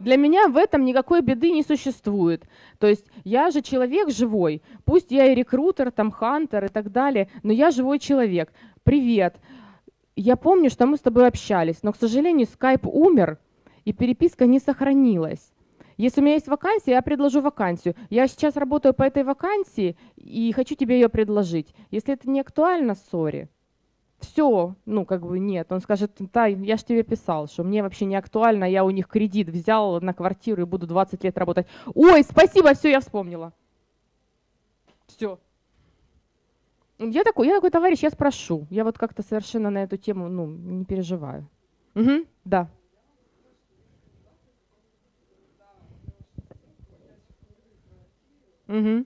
для меня в этом никакой беды не существует. То есть я же человек живой. Пусть я и рекрутер, там хантер и так далее, но я живой человек. Привет. Я помню, что мы с тобой общались, но, к сожалению, скайп умер и переписка не сохранилась. Если у меня есть вакансия, я предложу вакансию. Я сейчас работаю по этой вакансии и хочу тебе ее предложить. Если это не актуально, сори. Все, ну как бы нет. Он скажет, да, я же тебе писал, что мне вообще не актуально, я у них кредит взял на квартиру и буду двадцать лет работать. Ой, спасибо, все, я вспомнила. Все. Я такой, я такой товарищ, я спрошу. Я вот как-то совершенно на эту тему ну, не переживаю. Угу, да. Угу.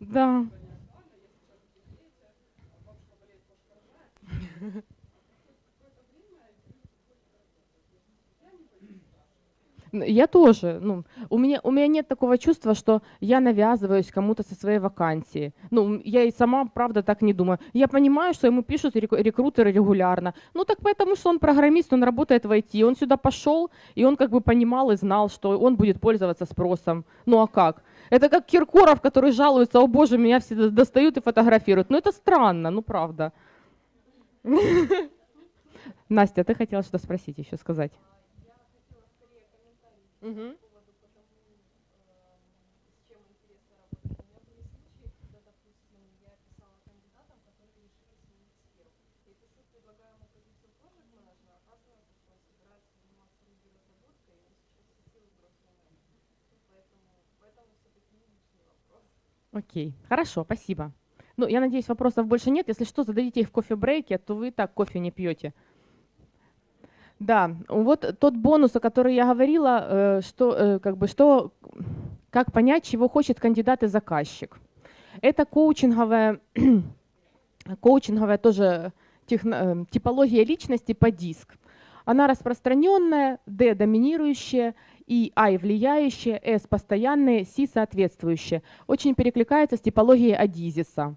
Да. Я тоже. Ну, у меня, у меня нет такого чувства, что я навязываюсь кому-то со своей вакансии. Ну, я и сама, правда, так не думаю. Я понимаю, что ему пишут рекрутеры регулярно. Ну, так потому что он программист, он работает в ай ти. Он сюда пошел, и он как бы понимал и знал, что он будет пользоваться спросом. Ну, а как? Это как Киркоров, который жалуется, о боже, меня все достают и фотографируют. Ну, это странно, ну, правда. Настя, ты хотела что-то спросить, еще сказать? Угу. Окей, хорошо, спасибо. Ну, я надеюсь, вопросов больше нет. Если что, зададите их в кофе-брейке, то вы и так кофе не пьете. Да, вот тот бонус, о котором я говорила, что, как бы, что, как понять, чего хочет кандидат и заказчик. Это коучинговая, коучинговая тоже техно, типология личности по диск. Она распространенная, D доминирующая, и I влияющее, S постоянное, C соответствующее. Очень перекликается с типологией Адизиса.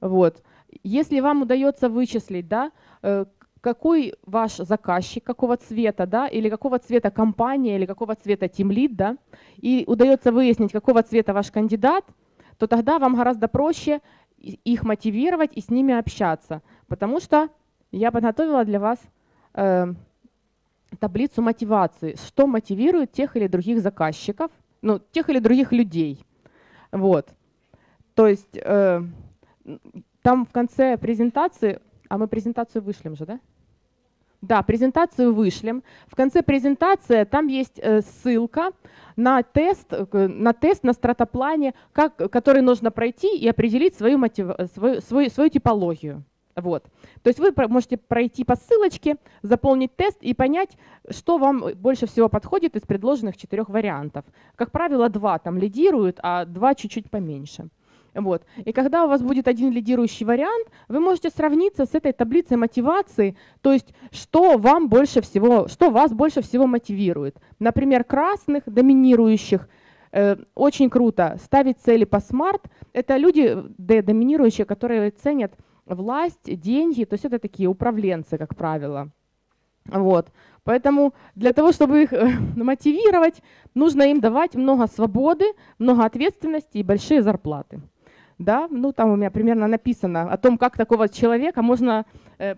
Вот. Если вам удается вычислить, да, какой ваш заказчик, какого цвета, да, или какого цвета компания, или какого цвета тимлид, да, и удается выяснить, какого цвета ваш кандидат, то тогда вам гораздо проще их мотивировать и с ними общаться. Потому что я подготовила для вас э, таблицу мотивации, что мотивирует тех или других заказчиков, ну, тех или других людей. Вот. То есть э, там в конце презентации, а мы презентацию вышлем же, да? Да, презентацию вышлем. В конце презентации там есть э, ссылка на тест, на тест на стратоплане, как, который нужно пройти и определить свою, мотив... свою, свою, свою типологию. Вот. То есть вы можете пройти по ссылочке, заполнить тест и понять, что вам больше всего подходит из предложенных четырех вариантов. Как правило, два там лидируют, а два чуть-чуть поменьше. Вот. И когда у вас будет один лидирующий вариант, вы можете сравниться с этой таблицей мотивации, то есть что, вам больше всего, что вас больше всего мотивирует. Например, красных, доминирующих. Очень круто ставить цели по смарт. Это люди доминирующие, которые ценят власть, деньги, то есть это такие управленцы, как правило. Вот. Поэтому для того, чтобы их мотивировать, нужно им давать много свободы, много ответственности и большие зарплаты. Да? Ну, там у меня примерно написано о том, как такого человека можно э,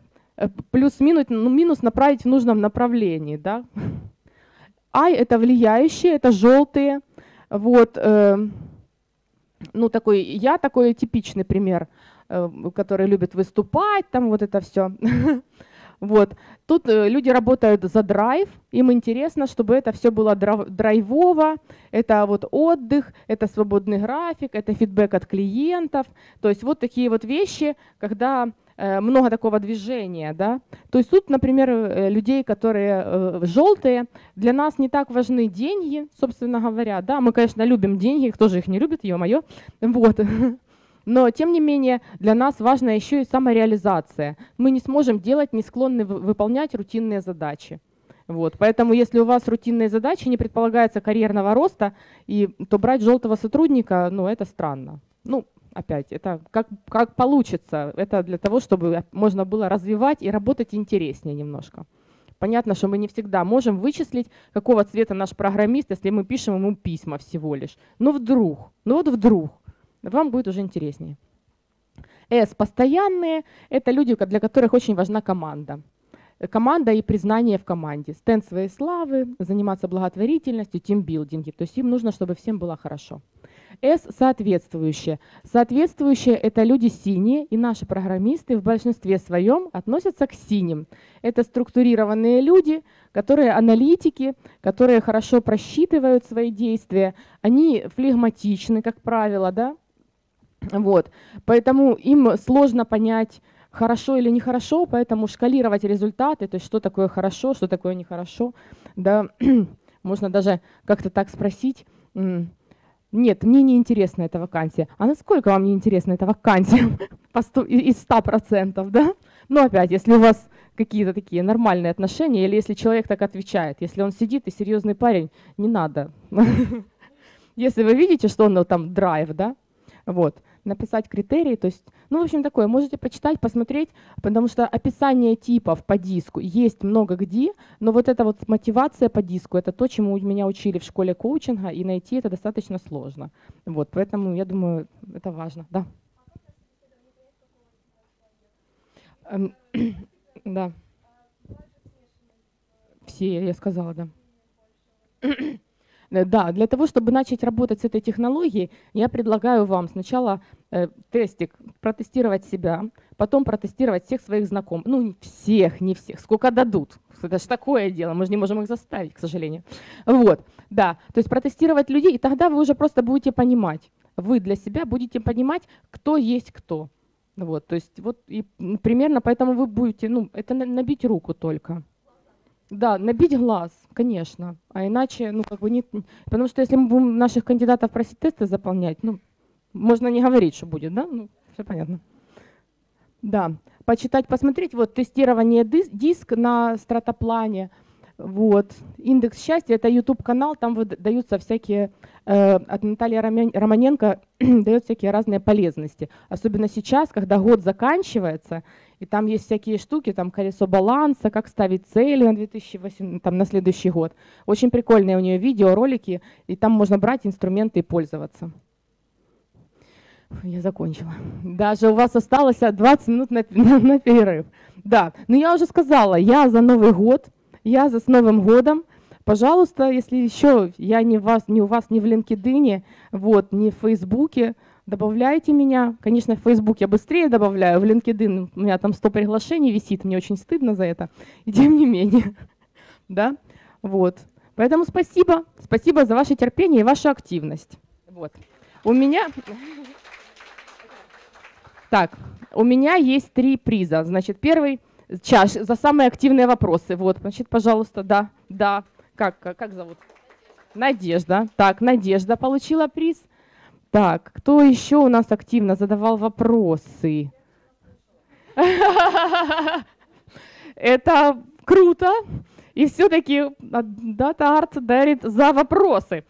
плюс-минус ну, минус направить в нужном направлении. Да? Ай – это влияющие, это желтые. Вот, э, ну, такой, я такой типичный пример, который любит выступать, там вот это все. Вот. Тут люди работают за драйв, им интересно, чтобы это все было драйвово, это вот отдых, это свободный график, это фидбэк от клиентов. То есть вот такие вот вещи, когда много такого движения. Да? То есть тут, например, людей, которые желтые, для нас не так важны деньги, собственно говоря. Да? Мы, конечно, любим деньги, кто же их не любит, ё-моё. Вот. Но, тем не менее, для нас важна еще и самореализация. Мы не сможем делать, не склонны выполнять рутинные задачи. Вот. Поэтому, если у вас рутинные задачи, не предполагается карьерного роста, и, то брать желтого сотрудника, ну, это странно. Ну, опять, это как, как получится. Это для того, чтобы можно было развивать и работать интереснее немножко. Понятно, что мы не всегда можем вычислить, какого цвета наш программист, если мы пишем ему письма всего лишь. Но вдруг, ну вот вдруг. Вам будет уже интереснее. С — постоянные. Это люди, для которых очень важна команда. Команда и признание в команде. Стенд своей славы, заниматься благотворительностью, тимбилдинги. То есть им нужно, чтобы всем было хорошо. С — соответствующие. Соответствующие — это люди синие, и наши программисты в большинстве своем относятся к синим. Это структурированные люди, которые аналитики, которые хорошо просчитывают свои действия. Они флегматичны, как правило, да? Вот. Поэтому им сложно понять, хорошо или нехорошо, поэтому шкалировать результаты, то есть что такое хорошо, что такое нехорошо, да, можно даже как-то так спросить. Нет, мне не интересна эта вакансия. А насколько вам не интересна эта вакансия из ста процентов, да? Но опять, если у вас какие-то такие нормальные отношения, или если человек так отвечает, если он сидит и серьезный парень, не надо. Если вы видите, что он там драйв, да, вот. Написать критерии, то есть, ну, в общем, такое, можете почитать, посмотреть, потому что описание типов по диску есть много где, но вот эта вот мотивация по диску, это то, чему меня учили в школе коучинга, и найти это достаточно сложно. Вот, поэтому, я думаю, это важно, да. Да. Все, я сказала, да. Да, для того, чтобы начать работать с этой технологией, я предлагаю вам сначала э, тестик, протестировать себя, потом протестировать всех своих знакомых. Ну, не всех, не всех, сколько дадут. Это же такое дело, мы же не можем их заставить, к сожалению. Вот, да, то есть протестировать людей, и тогда вы уже просто будете понимать, вы для себя будете понимать, кто есть кто. Вот, то есть вот и примерно поэтому вы будете, ну, это набить руку только. Да, набить глаз, конечно, а иначе, ну, как бы нет, потому что если мы будем наших кандидатов просить тесты заполнять, ну, можно не говорить, что будет, да, ну, все понятно. Да, почитать, посмотреть, вот, тестирование диск, диск на стратоплане, вот, индекс счастья, это YouTube-канал, там даются всякие, э, от Натальи Ромен, Романенко дает всякие разные полезности, особенно сейчас, когда год заканчивается. И там есть всякие штуки, там колесо баланса, как ставить цели на, две тысячи восемнадцатый, там, на следующий год. Очень прикольные у нее видео, ролики, и там можно брать инструменты и пользоваться. Я закончила. Даже у вас осталось двадцать минут на, на, на перерыв. Да, но я уже сказала, я за Новый год, я за с Новым годом. Пожалуйста, если еще я не, вас, не у вас, не в LinkedIn, вот, не в Фейсбуке, добавляйте меня. Конечно, в Facebook я быстрее добавляю, в LinkedIn у меня там сто приглашений висит, мне очень стыдно за это. И тем не менее. Да? Вот. Поэтому спасибо. Спасибо за ваше терпение и вашу активность. Вот. У меня... Так, у меня есть три приза. Значит, первый чаш за самые активные вопросы. Вот, значит, пожалуйста, да, да. Как, как, как зовут? Надежда. Так, Надежда получила приз. Так, кто еще у нас активно задавал вопросы? Это круто. И все-таки DataArt дарит за вопросы.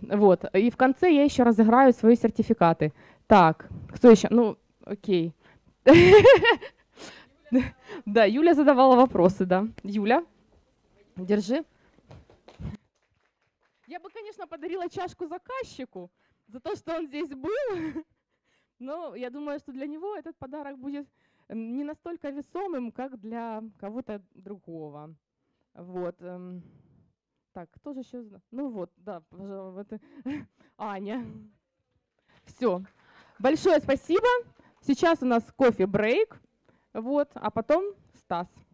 Вот. И в конце я еще разыграю свои сертификаты. Так, кто еще? Ну, окей. Да, Юля задавала вопросы, да. Юля, держи. Я бы, конечно, подарила чашку заказчику за то, что он здесь был, но я думаю, что для него этот подарок будет не настолько весомым, как для кого-то другого. Вот. Так, кто же еще? Ну вот, да, пожалуйста, Аня. Все. Большое спасибо. Сейчас у нас кофе-брейк, вот, а потом Стас.